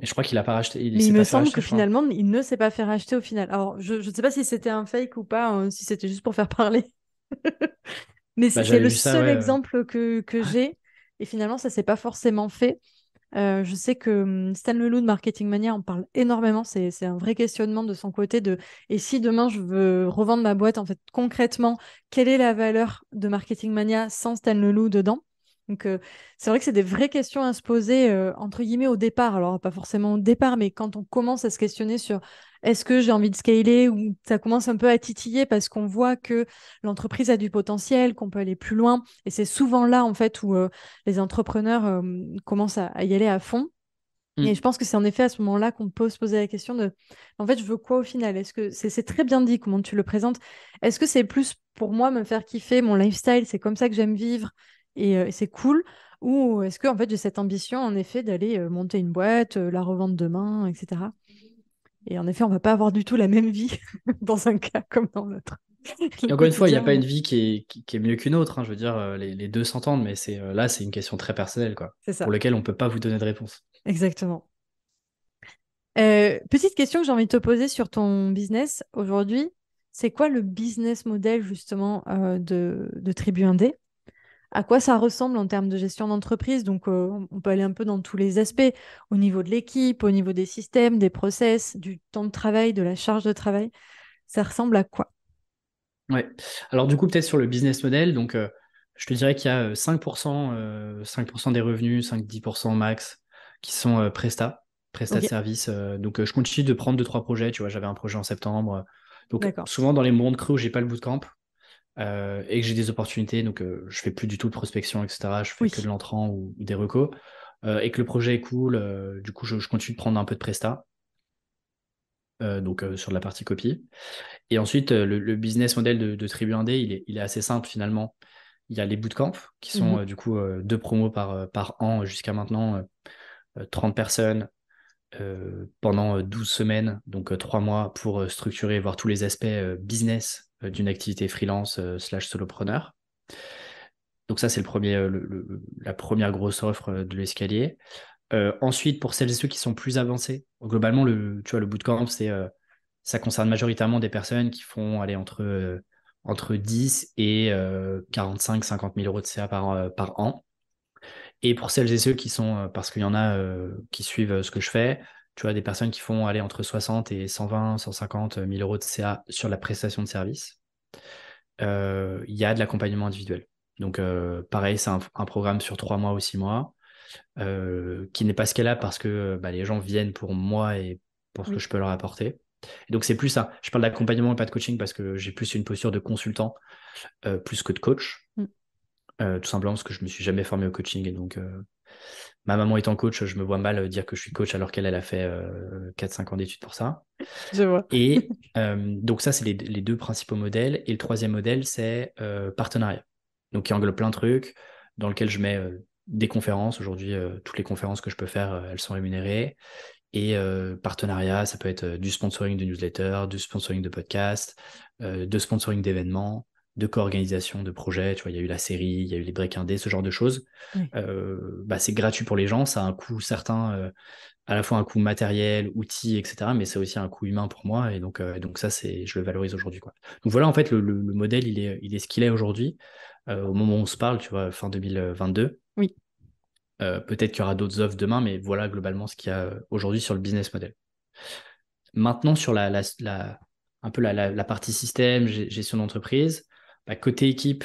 Mais je crois qu'il n'a pas racheté. Il, mais il me semble racheter, que finalement, il ne s'est pas fait racheter au final. Alors, je ne sais pas si c'était un fake ou pas, hein, si c'était juste pour faire parler. Mais bah, c'est le ça, seul ouais, exemple que, que j'ai. Et finalement, ça ne s'est pas forcément fait. Euh, je sais que Stan Leloup de Marketing Mania en parle énormément, c'est, c'est un vrai questionnement de son côté de et si demain je veux revendre ma boîte, en fait concrètement, quelle est la valeur de Marketing Mania sans Stan Leloup dedans? Donc euh, c'est vrai que c'est des vraies questions à se poser euh, entre guillemets au départ, alors pas forcément au départ, mais quand on commence à se questionner sur est-ce que j'ai envie de scaler, ou ça commence un peu à titiller parce qu'on voit que l'entreprise a du potentiel, qu'on peut aller plus loin. Et c'est souvent là, en fait, où euh, les entrepreneurs euh, commencent à, à y aller à fond. Mmh. Et je pense que c'est en effet à ce moment-là qu'on peut se poser la question de, en fait, je veux quoi au final? Est-ce que c'est, c'est très bien dit, comment tu le présentes. Est-ce que c'est plus pour moi me faire kiffer mon lifestyle, c'est comme ça que j'aime vivre et, euh, et c'est cool? Ou est-ce que, en fait, j'ai cette ambition, en effet, d'aller euh, monter une boîte, euh, la revendre demain, et cetera. Et en effet, on ne va pas avoir du tout la même vie dans un cas comme dans l'autre. Et encore une fois, il n'y a pas une vie qui est, qui, qui est mieux qu'une autre. Hein. Je veux dire, les, les deux s'entendent, mais c'est, là, c'est une question très personnelle, quoi, pour laquelle on ne peut pas vous donner de réponse. Exactement. Euh, petite question que j'ai envie de te poser sur ton business aujourd'hui. C'est quoi le business model, justement, euh, de, de Tribu Indé? À quoi ça ressemble en termes de gestion d'entreprise? Donc, euh, on peut aller un peu dans tous les aspects, au niveau de l'équipe, au niveau des systèmes, des process, du temps de travail, de la charge de travail. Ça ressemble à quoi? Ouais. Alors, du coup, peut-être sur le business model, donc, euh, je te dirais qu'il y a cinq pour cent, euh, cinq pour cent des revenus, cinq à dix pour cent max, qui sont euh, presta, presta okay. de service. Euh, donc, euh, je continue de prendre deux trois projets. Tu vois, j'avais un projet en septembre. Euh, donc, D'accord. souvent, dans les mondes creux où j'ai pas le bootcamp, Euh, et que j'ai des opportunités, donc euh, je fais plus du tout de prospection, et cetera. Je fais oui. que de l'entrant ou, ou des recos, euh, et que le projet est cool, euh, du coup je, je continue de prendre un peu de presta, euh, donc euh, sur de la partie copie. Et ensuite, euh, le, le business model de, de Tribu Indé, il est, il est assez simple finalement. Il y a les bootcamps, qui sont mmh. euh, du coup euh, deux promos par, par an jusqu'à maintenant, euh, trente personnes euh, pendant douze semaines, donc euh, trois mois pour euh, structurer, voir tous les aspects euh, business d'une activité freelance euh, slash solopreneur. Donc ça, c'est le premier, euh, le, le, la première grosse offre euh, de l'escalier. Euh, ensuite, pour celles et ceux qui sont plus avancés, globalement, le, tu vois, le bootcamp, c'est, euh, ça concerne majoritairement des personnes qui font aller entre, euh, entre dix et euh, quarante-cinq à cinquante mille euros de C A par, euh, par an. Et pour celles et ceux qui sont, euh, parce qu'il y en a euh, qui suivent euh, ce que je fais, tu vois, des personnes qui font aller entre soixante et cent vingt, cent cinquante mille euros de C A sur la prestation de service. Euh, il y a de l'accompagnement individuel. Donc, euh, pareil, c'est un, un programme sur trois mois ou six mois euh, qui n'est pas scalable parce que bah, les gens viennent pour moi et pour ce oui. que je peux leur apporter. Et donc, c'est plus ça. Je parle d'accompagnement et pas de coaching parce que j'ai plus une posture de consultant euh, plus que de coach. Mm. Euh, tout simplement parce que je ne me suis jamais formé au coaching et donc... Euh, ma maman étant coach, je me vois mal dire que je suis coach alors qu'elle elle a fait euh, quatre cinq ans d'études pour ça. Je vois. Et euh, donc ça, c'est les, les deux principaux modèles. Et le troisième modèle, c'est euh, partenariat. Donc qui englobe plein de trucs, dans lequel je mets euh, des conférences. Aujourd'hui, euh, toutes les conférences que je peux faire, euh, elles sont rémunérées. Et euh, partenariat, ça peut être euh, du sponsoring de newsletters, du sponsoring de podcasts, euh, de sponsoring d'événements, de co-organisation de projets, tu vois, il y a eu la série, il y a eu les break indés, ce genre de choses. Oui. Euh, bah, c'est gratuit pour les gens, ça a un coût certain, euh, à la fois un coût matériel, outils, et cetera, mais c'est aussi un coût humain pour moi, et donc, euh, donc ça, c'est, je le valorise aujourd'hui, quoi. Donc voilà, en fait, le, le, le modèle, il est, il est ce qu'il est aujourd'hui, euh, au moment où on se parle, tu vois, fin deux mille vingt-deux. Oui. Euh, peut-être qu'il y aura d'autres offres demain, mais voilà globalement ce qu'il y a aujourd'hui sur le business model. Maintenant, sur la, la, la, un peu la, la, la partie système, gestion d'entreprise, bah, côté équipe,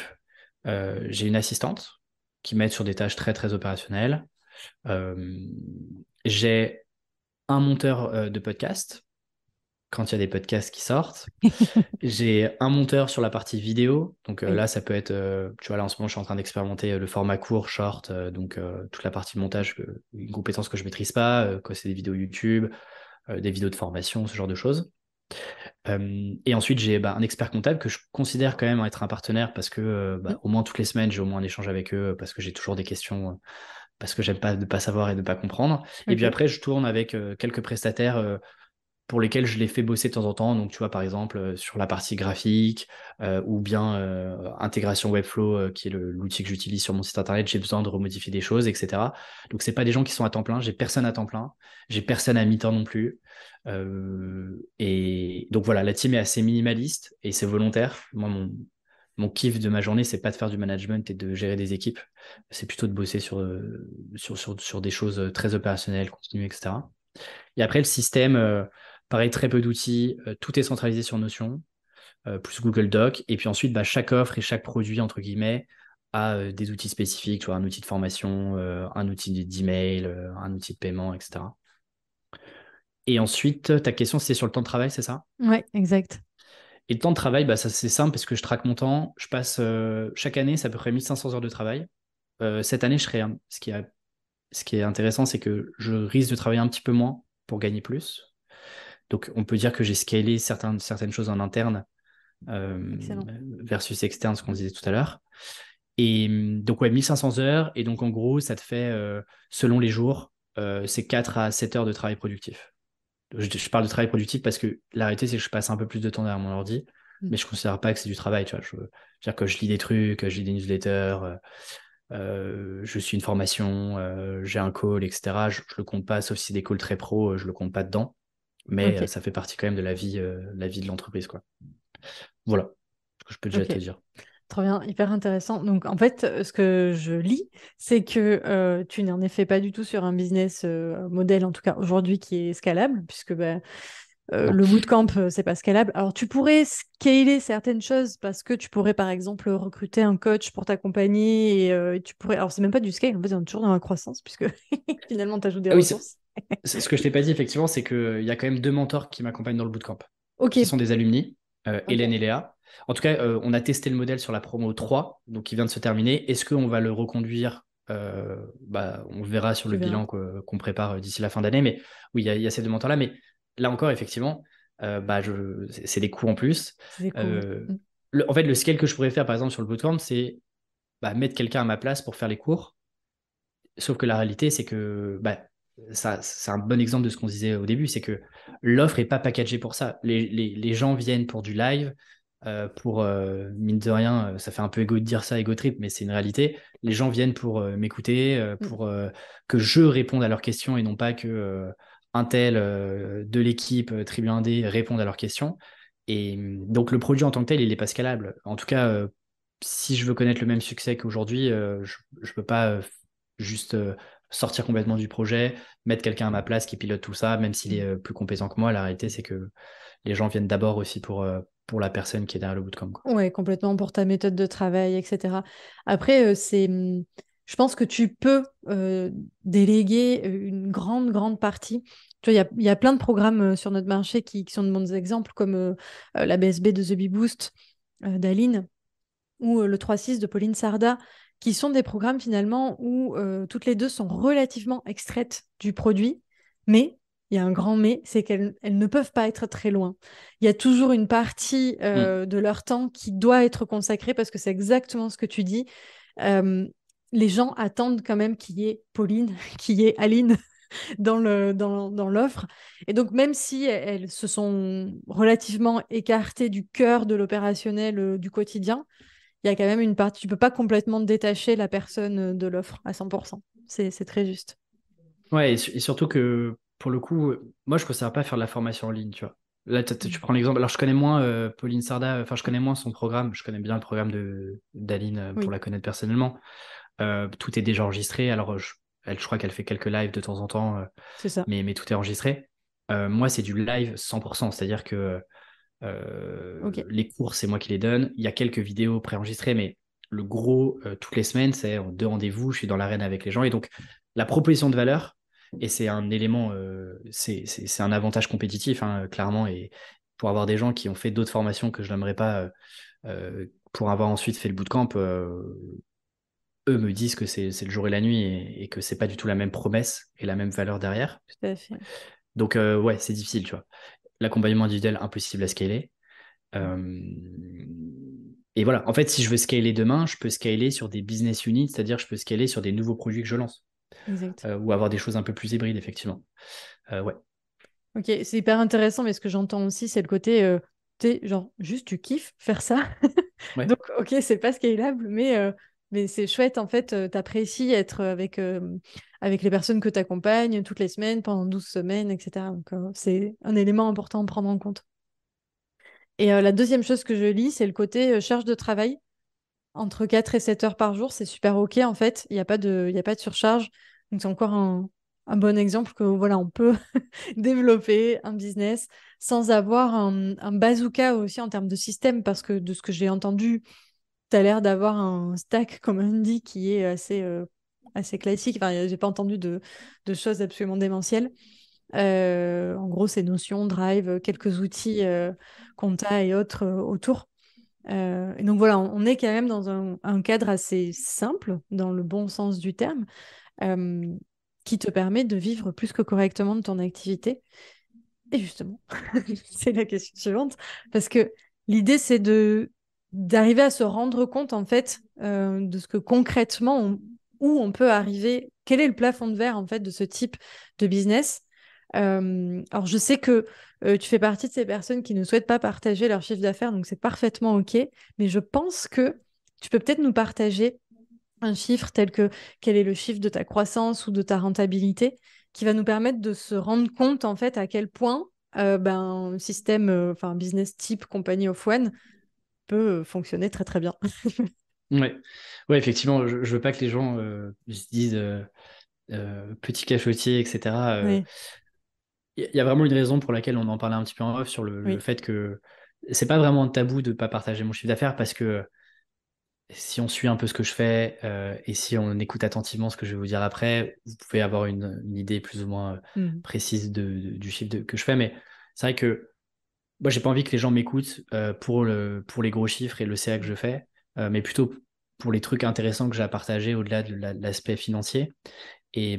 euh, j'ai une assistante qui m'aide sur des tâches très, très opérationnelles. Euh, j'ai un monteur euh, de podcast quand il y a des podcasts qui sortent. J'ai un monteur sur la partie vidéo. Donc euh, oui. Là, ça peut être... Euh, tu vois, là, en ce moment, je suis en train d'expérimenter le format court, short. Euh, donc, euh, toute la partie montage, euh, une compétence que je ne maîtrise pas, euh, quand c'est des vidéos YouTube, euh, des vidéos de formation, ce genre de choses. Euh, et ensuite, j'ai bah, un expert comptable que je considère quand même être un partenaire parce que euh, bah, au moins toutes les semaines, j'ai au moins un échange avec eux parce que j'ai toujours des questions... Euh, parce que j'aime pas de pas savoir et de pas comprendre. Okay. Et puis après, je tourne avec euh, quelques prestataires... Euh, pour lesquels je les fais bosser de temps en temps. Donc, tu vois, par exemple, euh, sur la partie graphique euh, ou bien euh, intégration Webflow, euh, qui est le, l'outil que j'utilise sur mon site internet, j'ai besoin de remodifier des choses, et cetera. Donc, c'est pas des gens qui sont à temps plein. J'ai personne à temps plein. J'ai personne à mi-temps non plus. Euh, et donc, voilà, la team est assez minimaliste et c'est volontaire. Moi, mon, mon kiff de ma journée, c'est pas de faire du management et de gérer des équipes. C'est plutôt de bosser sur, euh, sur, sur, sur des choses très opérationnelles, continues, et cetera. Et après, le système... Euh, Pareil, très peu d'outils, euh, tout est centralisé sur Notion, euh, plus Google Doc. Et puis ensuite, bah, chaque offre et chaque produit, entre guillemets, a euh, des outils spécifiques, tu vois, un outil de formation, euh, un outil d'email, euh, un outil de paiement, et cetera. Et ensuite, ta question, c'est sur le temps de travail, c'est ça ? Ouais, exact. Et le temps de travail, bah, ça, c'est simple parce que je traque mon temps. Je passe, euh, chaque année, c'est à peu près mille cinq cents heures de travail. Euh, cette année, je serai, hein, ce qui a, ce qui est intéressant, c'est que je risque de travailler un petit peu moins pour gagner plus. Donc, on peut dire que j'ai scalé certaines, certaines choses en interne euh, versus externe, ce qu'on disait tout à l'heure. Et donc, ouais, mille cinq cents heures. Et donc, en gros, ça te fait, euh, selon les jours, euh, c'est quatre à sept heures de travail productif. Je, je parle de travail productif parce que la réalité, c'est que je passe un peu plus de temps derrière mon ordi, mmh. mais je ne considère pas que c'est du travail. Tu vois, je, c'est-à-dire que je lis des trucs, je lis des newsletters, euh, euh, je suis une formation, euh, j'ai un call, et cetera. Je ne le compte pas, sauf si c'est des calls très pro, euh, je ne le compte pas dedans. Mais okay. ça fait partie quand même de la vie, euh, la vie de l'entreprise, quoi. Voilà ce que je peux déjà okay. te dire. Très bien, hyper intéressant. Donc, en fait, ce que je lis, c'est que euh, tu n'es en effet pas du tout sur un business euh, modèle, en tout cas aujourd'hui, qui est scalable, puisque bah, euh, le bootcamp, euh, c'est pas scalable. Alors, tu pourrais scaler certaines choses parce que tu pourrais, par exemple, recruter un coach pour t'accompagner. Et, euh, et tu pourrais... Alors, c'est même pas du scale, en fait, on est toujours dans la croissance, puisque finalement, tu ajoutes des ah, ressources. Oui, ce que je t'ai pas dit, effectivement, c'est qu'il y a quand même deux mentors qui m'accompagnent dans le bootcamp. Okay. Qui sont des alumni, euh, okay. Hélène et Léa. En tout cas, euh, on a testé le modèle sur la promo trois, donc qui vient de se terminer. Est-ce qu'on va le reconduire euh, bah, on verra sur le bilan que, qu'on prépare d'ici la fin d'année. Mais oui, il y, y a ces deux mentors-là. Mais là encore, effectivement, euh, bah, je, c'est, c'est des coûts en plus. Euh, mmh. le, en fait, le scale que je pourrais faire, par exemple, sur le bootcamp, c'est bah, mettre quelqu'un à ma place pour faire les cours. Sauf que la réalité, c'est que... Bah, Ça, c'est un bon exemple de ce qu'on disait au début, c'est que l'offre n'est pas packagée pour ça. Les, les, les gens viennent pour du live, euh, pour, euh, mine de rien, ça fait un peu égo de dire ça, égo trip, mais c'est une réalité. Les gens viennent pour euh, m'écouter, euh, pour euh, que je réponde à leurs questions et non pas que euh, un tel euh, de l'équipe euh, Tribu Indé réponde à leurs questions. Et donc, le produit en tant que tel, il n'est pas scalable. En tout cas, euh, si je veux connaître le même succès qu'aujourd'hui, euh, je ne peux pas euh, juste... Euh, sortir complètement du projet, mettre quelqu'un à ma place qui pilote tout ça, même s'il est plus compétent que moi. La réalité, c'est que les gens viennent d'abord aussi pour, pour la personne qui est derrière le bootcamp. Oui, complètement, pour ta méthode de travail, et cetera. Après, c'est... je pense que tu peux euh, déléguer une grande, grande partie. Tu vois, il y, y a plein de programmes sur notre marché qui, qui sont de bons exemples, comme euh, la B S B de The Bee Boost euh, d'Aline ou euh, le trois six de Pauline Sarda, qui sont des programmes finalement où euh, toutes les deux sont relativement extraites du produit, mais, il y a un grand mais, c'est qu'elles elles ne peuvent pas être très loin. Il y a toujours une partie euh, mmh. de leur temps qui doit être consacrée, parce que c'est exactement ce que tu dis. Euh, les gens attendent quand même qu'il y ait Pauline, qu'il y ait Aline dans, le, dans, dans l'offre. Et donc, même si elles, elles se sont relativement écartées du cœur de l'opérationnel euh, du quotidien, il y a quand même une partie, tu ne peux pas complètement détacher la personne de l'offre à cent pour cent. C'est, c'est très juste. Ouais, et, su- et surtout que pour le coup, moi je ne considère pas faire de la formation en ligne, tu vois. Là, t- t- tu prends l'exemple, alors je connais moins euh, Pauline Sarda, enfin je connais moins son programme, je connais bien le programme de, d'Aline euh, pour oui. la connaître personnellement. Euh, tout est déjà enregistré, alors je Elle, je crois qu'elle fait quelques lives de temps en temps, euh, c'est ça. Mais, mais tout est enregistré. Euh, moi, c'est du live cent pour cent, c'est-à-dire que euh, okay. les cours, c'est moi qui les donne. Il y a quelques vidéos préenregistrées, mais le gros, euh, toutes les semaines, c'est deux rendez-vous, je suis dans l'arène avec les gens. Et donc, la proposition de valeur, et c'est un élément, euh, c'est, c'est, c'est un avantage compétitif, hein, clairement, et pour avoir des gens qui ont fait d'autres formations que je n'aimerais pas, euh, pour avoir ensuite fait le bootcamp, euh, eux me disent que c'est, c'est le jour et la nuit et, et que c'est pas du tout la même promesse et la même valeur derrière. Tout à fait. Donc, euh, ouais, c'est difficile, tu vois. L'accompagnement individuel, impossible à scaler. Euh, et voilà, en fait, si je veux scaler demain, je peux scaler sur des business units, c'est-à-dire je peux scaler sur des nouveaux produits que je lance. Exact. Euh, ou avoir des choses un peu plus hybrides, effectivement. Euh, ouais. Ok, c'est hyper intéressant, mais ce que j'entends aussi, c'est le côté, euh, t'es genre, juste tu kiffes faire ça. Ouais. Donc, ok, c'est pas scalable, mais... Euh... Mais c'est chouette, en fait, euh, t'apprécies être avec, euh, avec les personnes que t'accompagnes toutes les semaines, pendant douze semaines, et cetera. Donc, euh, c'est un élément important à prendre en compte. Et euh, la deuxième chose que je lis, c'est le côté euh, charge de travail. Entre quatre et sept heures par jour, c'est super OK, en fait. Il n'y a pas de, il n'y a pas de surcharge. Donc, c'est encore un, un bon exemple que, voilà, on peut développer un business sans avoir un, un bazooka aussi en termes de système, parce que de ce que j'ai entendu, tu as l'air d'avoir un stack, comme on dit, qui est assez, euh, assez classique. Enfin, j'ai pas entendu de, de choses absolument démentielles. Euh, en gros, c'est Notion, Drive, quelques outils, euh, Compta et autres euh, autour. Euh, et donc voilà, on, on est quand même dans un, un cadre assez simple, dans le bon sens du terme, euh, qui te permet de vivre plus que correctement de ton activité. Et justement, c'est la question suivante, parce que l'idée, c'est de... d'arriver à se rendre compte, en fait, euh, de ce que concrètement, on, où on peut arriver, quel est le plafond de verre, en fait, de ce type de business. Euh, alors, je sais que euh, tu fais partie de ces personnes qui ne souhaitent pas partager leur chiffre d'affaires, donc c'est parfaitement OK, mais je pense que tu peux peut-être nous partager un chiffre tel que quel est le chiffre de ta croissance ou de ta rentabilité qui va nous permettre de se rendre compte, en fait, à quel point euh, ben, un système, enfin, euh, business type Company of One peut fonctionner très très bien. ouais. ouais, effectivement, je, je veux pas que les gens euh, se disent euh, euh, petit cachotier, et cetera. Euh, il oui. y, y a vraiment une raison pour laquelle on en parlait un petit peu en off sur le, oui. le fait que c'est pas vraiment un tabou de pas partager mon chiffre d'affaires, parce que si on suit un peu ce que je fais euh, et si on écoute attentivement ce que je vais vous dire après, vous pouvez avoir une, une idée plus ou moins mm. précise de, de, du chiffre de, que je fais. Mais c'est vrai que moi, j'ai pas envie que les gens m'écoutent euh, pour, le, pour les gros chiffres et le C A que je fais, euh, mais plutôt pour les trucs intéressants que j'ai à partager au-delà de la, l'aspect financier. Et,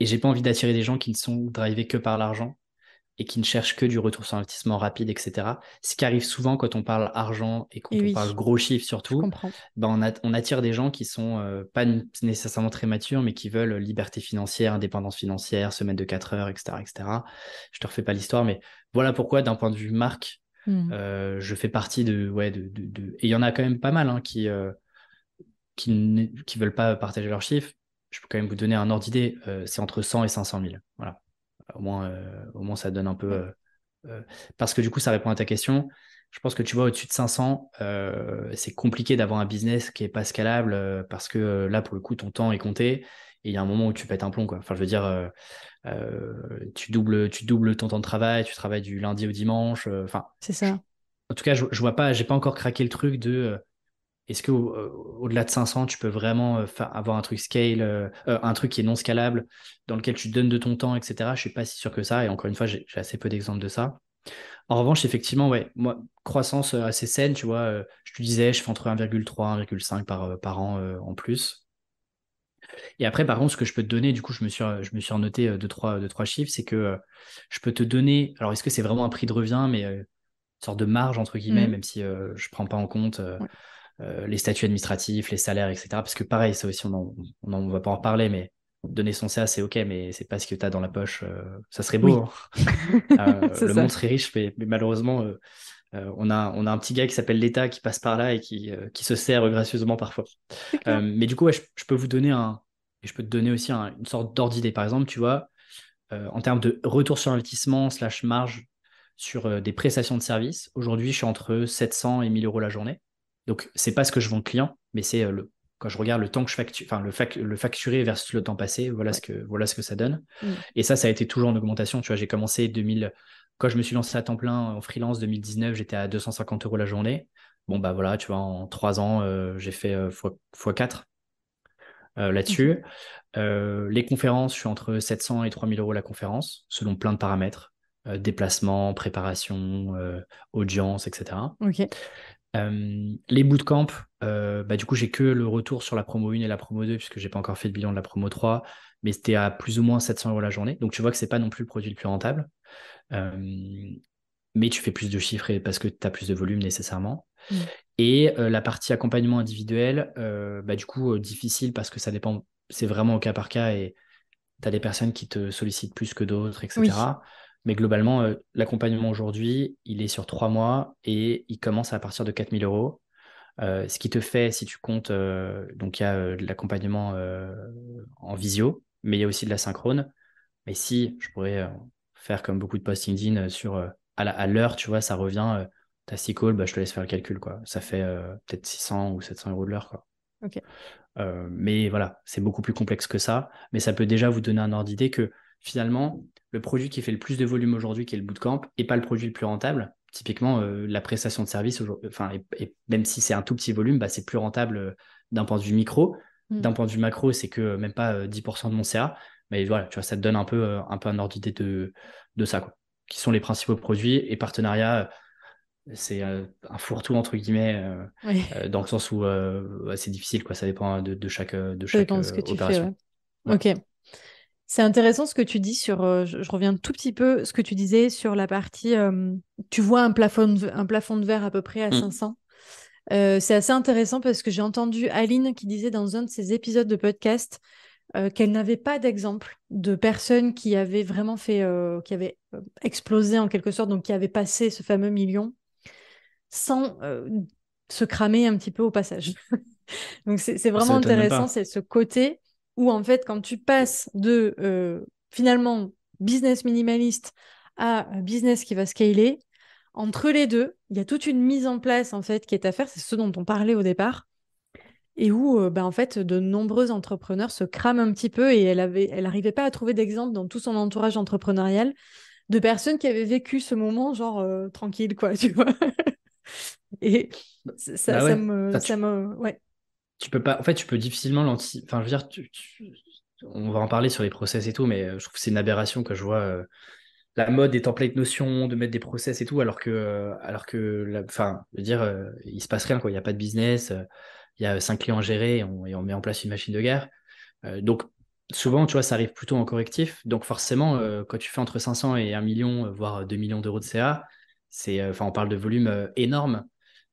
et j'ai pas envie d'attirer des gens qui ne sont drivés que par l'argent et qui ne cherchent que du retour sur investissement rapide, et cetera. Ce qui arrive souvent quand on parle argent et quand et on oui, parle gros chiffres surtout, ben on, a, on attire des gens qui sont euh, pas nécessairement très matures, mais qui veulent liberté financière, indépendance financière, semaine de quatre heures, et cetera, et cetera. Je te refais pas l'histoire, mais voilà pourquoi, d'un point de vue marque, mmh. euh, je fais partie de... ouais de, de, de... Et il y en a quand même pas mal hein, qui, euh, qui ne qui veulent pas partager leurs chiffres. Je peux quand même vous donner un ordre d'idée. Euh, c'est entre cent et cinq cent mille. Voilà. Au moins, euh, au moins, ça donne un peu... Euh, euh, parce que du coup, ça répond à ta question. Je pense que tu vois, au-dessus de cinq cents, euh, c'est compliqué d'avoir un business qui n'est pas scalable euh, parce que euh, là, pour le coup, ton temps est compté et il y a un moment où tu pètes un plomb, quoi. Enfin, je veux dire, euh, euh, tu, doubles, tu doubles ton temps de travail, tu travailles du lundi au dimanche. Euh, c'est ça. Je, en tout cas, je, je vois pas, j'ai pas encore craqué le truc de... Euh, est-ce que au-delà de cinq cents, tu peux vraiment avoir un truc scale, euh, un truc qui est non scalable, dans lequel tu donnes de ton temps, et cetera. Je ne suis pas si sûr que ça. Et encore une fois, j'ai, j'ai assez peu d'exemples de ça. En revanche, effectivement, ouais, moi, croissance assez saine, tu vois. Euh, je te disais, je fais entre un virgule trois et un virgule cinq par, par an euh, en plus. Et après, par contre, ce que je peux te donner, du coup, je me suis, je me suis noté deux, trois, deux, trois chiffres, c'est que euh, je peux te donner. Alors, est-ce que c'est vraiment un prix de revient, mais euh, une sorte de marge, entre guillemets, mmh. même si euh, je ne prends pas en compte. Euh, ouais. Euh, les statuts administratifs, les salaires, et cetera. Parce que pareil, ça aussi, on en, on en va pas en reparler, mais donner son C A, c'est OK, mais c'est pas ce que tu as dans la poche. Euh, ça serait beau. Oui. Hein euh, le ça. monde serait riche, mais, mais malheureusement, euh, euh, on, a, on a un petit gars qui s'appelle l'État qui passe par là et qui, euh, qui se sert gracieusement parfois. Euh, mais du coup, ouais, je, je peux vous donner un... Et je peux te donner aussi un, une sorte d'ordre d'idée. Par exemple, tu vois, euh, en termes de retour sur investissement slash marge sur euh, des prestations de services, aujourd'hui, je suis entre sept cents et mille euros la journée. Donc, ce n'est pas ce que je vends client, mais c'est le quand je regarde le temps que je facture, enfin le, fac, le facturé versus le temps passé, voilà, ouais. ce, que, voilà ce que ça donne. Mmh. Et ça, ça a été toujours en augmentation. Tu vois, j'ai commencé deux mille, quand je me suis lancé à temps plein en freelance deux mille dix-neuf, j'étais à deux cent cinquante euros la journée. Bon, bah voilà, tu vois, en trois ans, euh, j'ai fait euh, fois quatre euh, là-dessus. Mmh. Euh, les conférences, je suis entre sept cents et trois mille euros la conférence, selon plein de paramètres. Euh, déplacement, préparation, euh, audience, et cetera. Ok. Euh, les bootcamps, euh, bah, du coup, j'ai que le retour sur la promo un et la promo deux, puisque j'ai pas encore fait le bilan de la promo trois, mais c'était à plus ou moins sept cents euros la journée. Donc, tu vois que c'est pas non plus le produit le plus rentable. Euh, mais tu fais plus de chiffres et parce que tu as plus de volume nécessairement. Mmh. Et euh, la partie accompagnement individuel, euh, bah, du coup, euh, difficile parce que ça dépend, c'est vraiment au cas par cas et tu as des personnes qui te sollicitent plus que d'autres, et cetera. Oui. Mais globalement, euh, l'accompagnement aujourd'hui, il est sur trois mois et il commence à partir de quatre mille euros. Euh, ce qui te fait, si tu comptes, euh, donc il y a euh, de l'accompagnement euh, en visio, mais il y a aussi de la synchrone. Mais si je pourrais euh, faire comme beaucoup de posts LinkedIn sur euh, à l'heure, tu vois, ça revient, euh, t'as six calls, bah, je te laisse faire le calcul, quoi. Ça fait euh, peut-être six cents ou sept cents euros de l'heure, quoi. Okay. Euh, mais voilà, c'est beaucoup plus complexe que ça. Mais ça peut déjà vous donner un ordre d'idée que finalement, le produit qui fait le plus de volume aujourd'hui, qui est le bootcamp, n'est pas le produit le plus rentable. Typiquement, euh, la prestation de service, enfin, et, et même si c'est un tout petit volume, bah, c'est plus rentable euh, d'un point de vue micro. Mmh. D'un point de vue macro, c'est que euh, même pas euh, dix pour cent de mon C A. Mais voilà, tu vois, ça te donne un peu, euh, un, peu un ordre d'idée de, de ça, quoi. Qui sont les principaux produits et partenariats. C'est euh, un fourre-tout, entre guillemets, euh, oui. euh, dans le sens où euh, c'est difficile, quoi. Ça dépend de, de chaque, de chaque euh, que tu opération. Fais, ouais. Ouais. Ok. C'est intéressant ce que tu dis sur, euh, je, je reviens tout petit peu, ce que tu disais sur la partie, euh, tu vois un plafond, de, un plafond de verre à peu près à mmh. cinq cents. Euh, c'est assez intéressant parce que j'ai entendu Aline qui disait dans un de ses épisodes de podcast euh, qu'elle n'avait pas d'exemple de personnes qui avaient vraiment fait, euh, qui avaient explosé en quelque sorte, donc qui avaient passé ce fameux million sans euh, se cramer un petit peu au passage. Donc c'est, c'est vraiment intéressant, c'est ce côté... où en fait, quand tu passes de, euh, finalement, business minimaliste à business qui va scaler, entre les deux, il y a toute une mise en place, en fait, qui est à faire. C'est ce dont on parlait au départ et où, euh, bah, en fait, de nombreux entrepreneurs se crament un petit peu et elle avait, elle n'arrivait pas à trouver d'exemple dans tout son entourage entrepreneurial de personnes qui avaient vécu ce moment, genre, euh, tranquille, quoi, tu vois. Et ça, bah ouais. ça me... Ça, tu... ça me ouais. Tu peux pas, en fait, tu peux difficilement l'anticiper. Enfin, je veux dire, tu, tu, on va en parler sur les process et tout, mais je trouve que c'est une aberration que je vois euh, la mode des templates Notion, de mettre des process et tout, alors que, euh, alors que, la, enfin, je veux dire, euh, il se passe rien, quoi. Il n'y a pas de business, euh, il y a cinq clients à gérer et on, et on met en place une machine de guerre. Euh, donc, souvent, tu vois, ça arrive plutôt en correctif. Donc, forcément, euh, quand tu fais entre cinq cents et un million, voire deux millions d'euros de C A, c'est, euh, enfin, on parle de volume euh, énorme.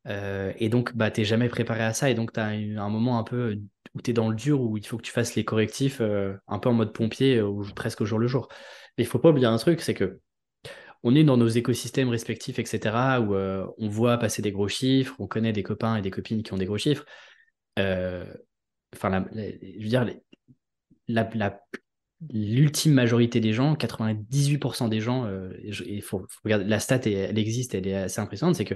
Euh, et donc bah, t'es jamais préparé à ça et donc t'as une, un moment un peu où t'es dans le dur où il faut que tu fasses les correctifs euh, un peu en mode pompier euh, ou presque au jour le jour. Mais il faut pas oublier un truc, c'est que on est dans nos écosystèmes respectifs, etc., où euh, on voit passer des gros chiffres, on connaît des copains et des copines qui ont des gros chiffres, euh, enfin la, la, je veux dire la, la, l'ultime majorité des gens, quatre-vingt-dix-huit pour cent des gens, euh, et faut, faut regarder, la stat est, elle existe, elle est assez impressionnante, c'est que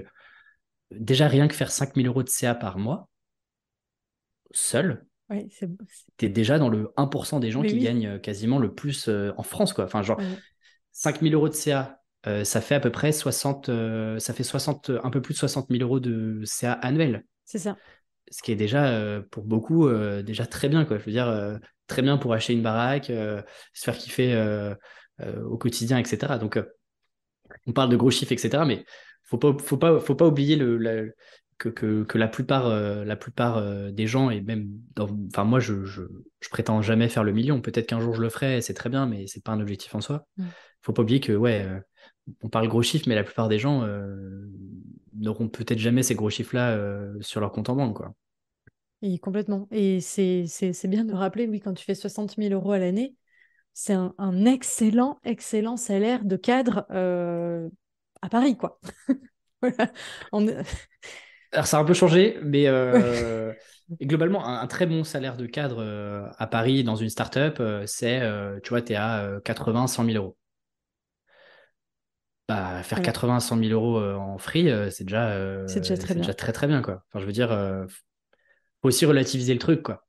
déjà, rien que faire cinq mille euros de C A par mois, seul, ouais, c'est... t'es déjà dans le un pour cent des gens mais qui oui. gagnent quasiment le plus euh, en France, quoi. Enfin, genre, ouais. cinq mille euros de C A, euh, ça fait à peu près soixante, euh, ça fait soixante, un peu plus de soixante mille euros de C A annuel. C'est ça. Ce qui est déjà, euh, pour beaucoup, euh, déjà très bien, quoi. Je veux dire, euh, très bien pour acheter une baraque, euh, se faire kiffer euh, euh, au quotidien, et cetera. Donc, euh, on parle de gros chiffres, et cetera, mais... Faut pas, faut pas, faut pas oublier le, la, que, que, que la plupart, euh, la plupart euh, des gens, et même dans, enfin moi je, je, je prétends jamais faire le million, peut-être qu'un jour je le ferai, c'est très bien, mais c'est pas un objectif en soi. Mmh. Faut pas oublier que ouais, euh, on parle gros chiffres, mais la plupart des gens euh, n'auront peut-être jamais ces gros chiffres-là euh, sur leur compte en banque, quoi. Et complètement. Et c'est, c'est, c'est bien de rappeler, oui, quand tu fais soixante mille euros à l'année, c'est un, un excellent, excellent salaire de cadre. Euh... à Paris, quoi. Voilà. On... Alors, ça a un peu changé, mais euh, globalement, un, un très bon salaire de cadre euh, à Paris dans une start-up, euh, c'est, euh, tu vois, t'es à euh, quatre-vingts à cent mille euros. Bah, faire ouais. quatre-vingts à cent mille euros euh, en free, euh, c'est déjà, euh, c'est déjà, très, c'est bien. déjà très, très bien, quoi. Enfin, je veux dire, euh, faut aussi relativiser le truc, quoi.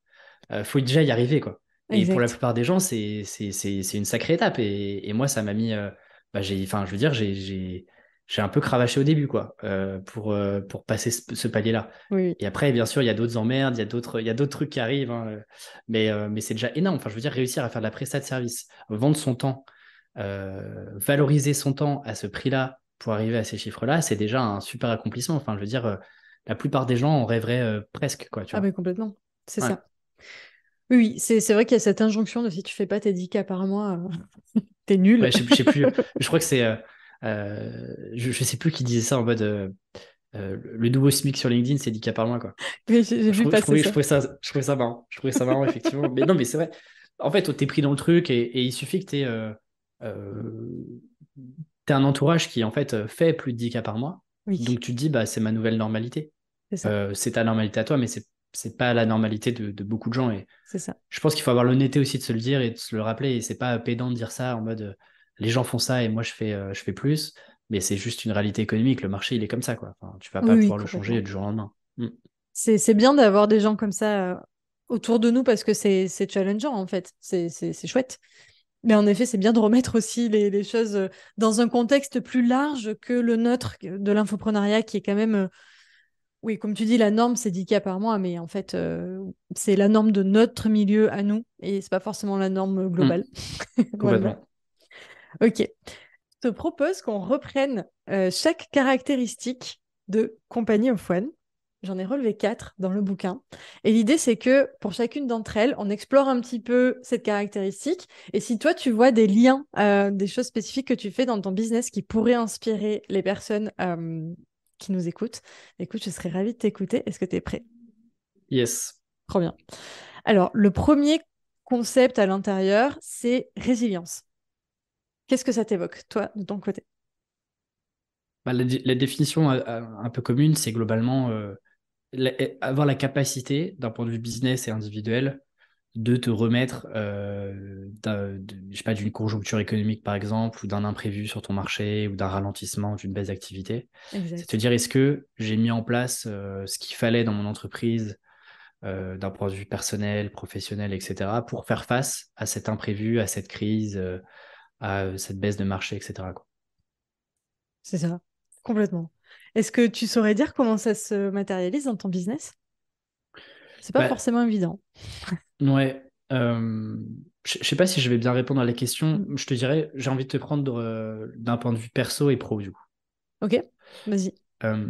Euh, faut déjà y arriver, quoi. Et exact. Pour la plupart des gens, c'est, c'est, c'est, c'est une sacrée étape. Et, et moi, ça m'a mis... Euh, bah, j'ai, enfin, je veux dire, j'ai, j'ai, j'ai un peu cravaché au début, quoi, euh, pour, euh, pour passer ce, ce palier-là. Oui. Et après, bien sûr, il y a d'autres emmerdes, il y a d'autres, il y a d'autres trucs qui arrivent, hein, mais, euh, mais c'est déjà énorme. Enfin, je veux dire, réussir à faire de la prestat de service, vendre son temps, euh, valoriser son temps à ce prix-là pour arriver à ces chiffres-là, c'est déjà un super accomplissement. Enfin, je veux dire, euh, la plupart des gens en rêveraient euh, presque, quoi. Tu vois. Ah oui, complètement, c'est ouais. ça. Oui, c'est, c'est vrai qu'il y a cette injonction de si tu fais pas tes dix K par mois, euh, t'es nul. Ouais, je, je sais plus, je crois que c'est, euh, euh, je, je sais plus qui disait ça en mode euh, euh, le nouveau SMIC sur LinkedIn, c'est dix K par mois, quoi. Mais j'ai, j'ai je, vu je, trouvais, ça. Je trouvais ça, je trouvais ça marrant, je trouvais ça marrant effectivement. Mais non, mais c'est vrai. En fait, t'es pris dans le truc et, et il suffit que t'aies, euh, euh, t'aies un entourage qui en fait fait plus de dix K par mois. Oui. Donc tu te dis bah c'est ma nouvelle normalité. C'est, ça. Euh, c'est ta normalité à toi, mais c'est c'est pas la normalité de, de beaucoup de gens et c'est ça. Je pense qu'il faut avoir l'honnêteté aussi de se le dire et de se le rappeler, et c'est pas pédant de dire ça en mode les gens font ça et moi je fais, euh, je fais plus, mais c'est juste une réalité économique, le marché il est comme ça, quoi. Enfin, tu vas pas oui, pouvoir oui, le changer du jour au lendemain. Mm. C'est, c'est bien d'avoir des gens comme ça euh, autour de nous parce que c'est, c'est challengeant en fait, c'est, c'est, c'est chouette. Mais en effet, c'est bien de remettre aussi les, les choses dans un contexte plus large que le nôtre de l'infoprenariat qui est quand même... Euh, oui, comme tu dis, la norme, c'est dix K par mois, mais en fait, euh, c'est la norme de notre milieu à nous, et c'est pas forcément la norme globale. Mmh. Complètement. Voilà. Ok. Je te propose qu'on reprenne euh, chaque caractéristique de Company of One. J'en ai relevé quatre dans le bouquin. Et l'idée, c'est que pour chacune d'entre elles, on explore un petit peu cette caractéristique. Et si toi, tu vois des liens, euh, des choses spécifiques que tu fais dans ton business qui pourraient inspirer les personnes... Euh, qui nous écoutent. Écoute, je serais ravie de t'écouter. Est-ce que tu es prêt? Yes. Trop bien. Alors, le premier concept à l'intérieur, c'est résilience. Qu'est-ce que ça t'évoque, toi, de ton côté? bah, la, la définition à, à, un peu commune, c'est globalement euh, la, avoir la capacité, d'un point de vue business et individuel, de te remettre euh, d'un, de, je sais pas, d'une conjoncture économique, par exemple, ou d'un imprévu sur ton marché, ou d'un ralentissement, d'une baisse d'activité. Exact. C'est te dire, est-ce que j'ai mis en place euh, ce qu'il fallait dans mon entreprise, euh, d'un point de vue personnel, professionnel, et cetera, pour faire face à cet imprévu, à cette crise, euh, à cette baisse de marché, et cetera, quoi. C'est ça, complètement. Est-ce que tu saurais dire comment ça se matérialise dans ton business ? C'est pas bah, forcément évident. Ouais. Euh, je sais pas si je vais bien répondre à la question. Je te dirais, j'ai envie de te prendre euh, d'un point de vue perso et pro, du coup. Ok, vas-y. Euh,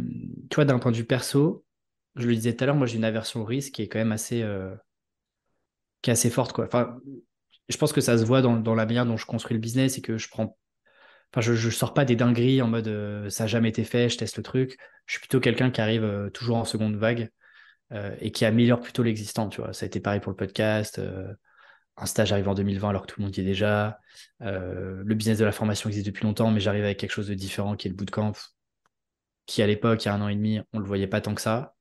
tu vois, d'un point de vue perso, je le disais tout à l'heure, moi, j'ai une aversion au risque qui est quand même assez, euh, qui est assez forte, quoi. Enfin, je pense que ça se voit dans, dans la manière dont je construis le business et que je prends... Enfin, je, je sors pas des dingueries en mode euh, « ça n'a jamais été fait, je teste le truc ». Je suis plutôt quelqu'un qui arrive euh, toujours en seconde vague. Euh, et qui améliore plutôt l'existant, tu vois. Ça a été pareil pour le podcast, euh, un stage arrive en deux mille vingt alors que tout le monde y est déjà, euh, le business de la formation existe depuis longtemps, mais j'arrive avec quelque chose de différent qui est le bootcamp, qui à l'époque, il y a un an et demi, on ne le voyait pas tant que ça,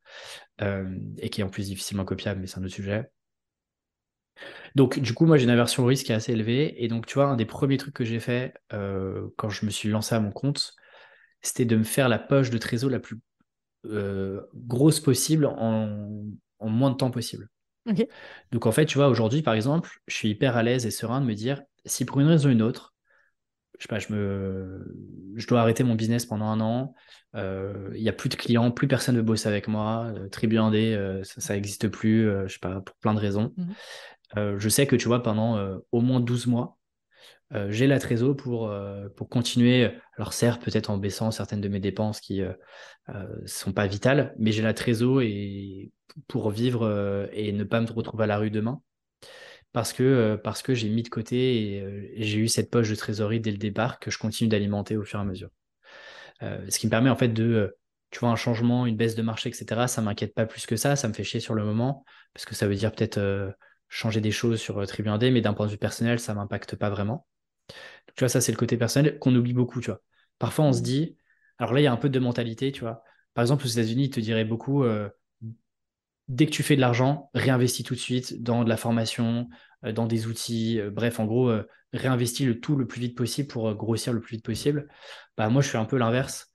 euh, et qui est en plus difficilement copiable, mais c'est un autre sujet. Donc du coup, moi j'ai une aversion au risque qui est assez élevée, et donc tu vois, un des premiers trucs que j'ai fait euh, quand je me suis lancé à mon compte, c'était de me faire la poche de trésor la plus Euh, grosse possible en, en moins de temps possible. Okay. Donc en fait, tu vois, aujourd'hui, par exemple, je suis hyper à l'aise et serein de me dire, si pour une raison ou une autre, je sais pas, je me, je dois arrêter mon business pendant un an, il euh, y a plus de clients, plus personne veut bosser avec moi, euh, Tribu Indé, euh, ça n'existe plus, euh, je sais pas, pour plein de raisons. Mm-hmm. Euh, je sais que tu vois, pendant euh, au moins douze mois, Euh, j'ai la trésor pour, euh, pour continuer, alors certes peut-être en baissant certaines de mes dépenses qui euh, euh, sont pas vitales, mais j'ai la trésor et, pour vivre euh, et ne pas me retrouver à la rue demain parce que, euh, parce que j'ai mis de côté et, euh, et j'ai eu cette poche de trésorerie dès le départ que je continue d'alimenter au fur et à mesure. Euh, ce qui me permet en fait de, tu vois, un changement, une baisse de marché, et cetera, ça m'inquiète pas plus que ça, ça me fait chier sur le moment parce que ça veut dire peut-être euh, changer des choses sur euh, Tribu Indé, mais d'un point de vue personnel, ça m'impacte pas vraiment. Donc, tu vois, ça c'est le côté personnel qu'on oublie beaucoup, tu vois. Parfois on se dit, alors là il y a un peu de mentalité, tu vois. Par exemple aux États-Unis, ils te diraient beaucoup euh, dès que tu fais de l'argent, réinvestis tout de suite dans de la formation, euh, dans des outils, euh, bref, en gros, euh, réinvestis le tout le plus vite possible pour euh, grossir le plus vite possible. Bah moi je fais un peu l'inverse.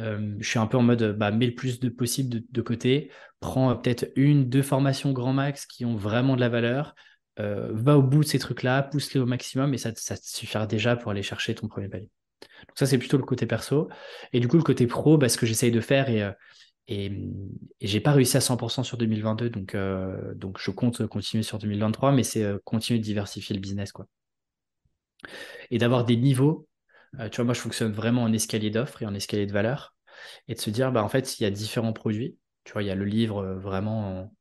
Euh, je suis un peu en mode, bah, mets le plus de possible de, de côté, prends euh, peut-être une, deux formations grand max qui ont vraiment de la valeur, euh, va au bout de ces trucs-là, pousse-les au maximum et ça, ça te suffira déjà pour aller chercher ton premier palier. Donc ça, c'est plutôt le côté perso. Et du coup, le côté pro, bah, ce que j'essaye de faire, et, et, et j'ai pas réussi à cent pour cent sur deux mille vingt-deux, donc, euh, donc je compte continuer sur deux mille vingt-trois, mais c'est euh, continuer de diversifier le business, quoi. Et d'avoir des niveaux. Euh, tu vois, moi, je fonctionne vraiment en escalier d'offres et en escalier de valeur. Et de se dire, bah, en fait, il y a différents produits. Tu vois, il y a le livre euh, vraiment,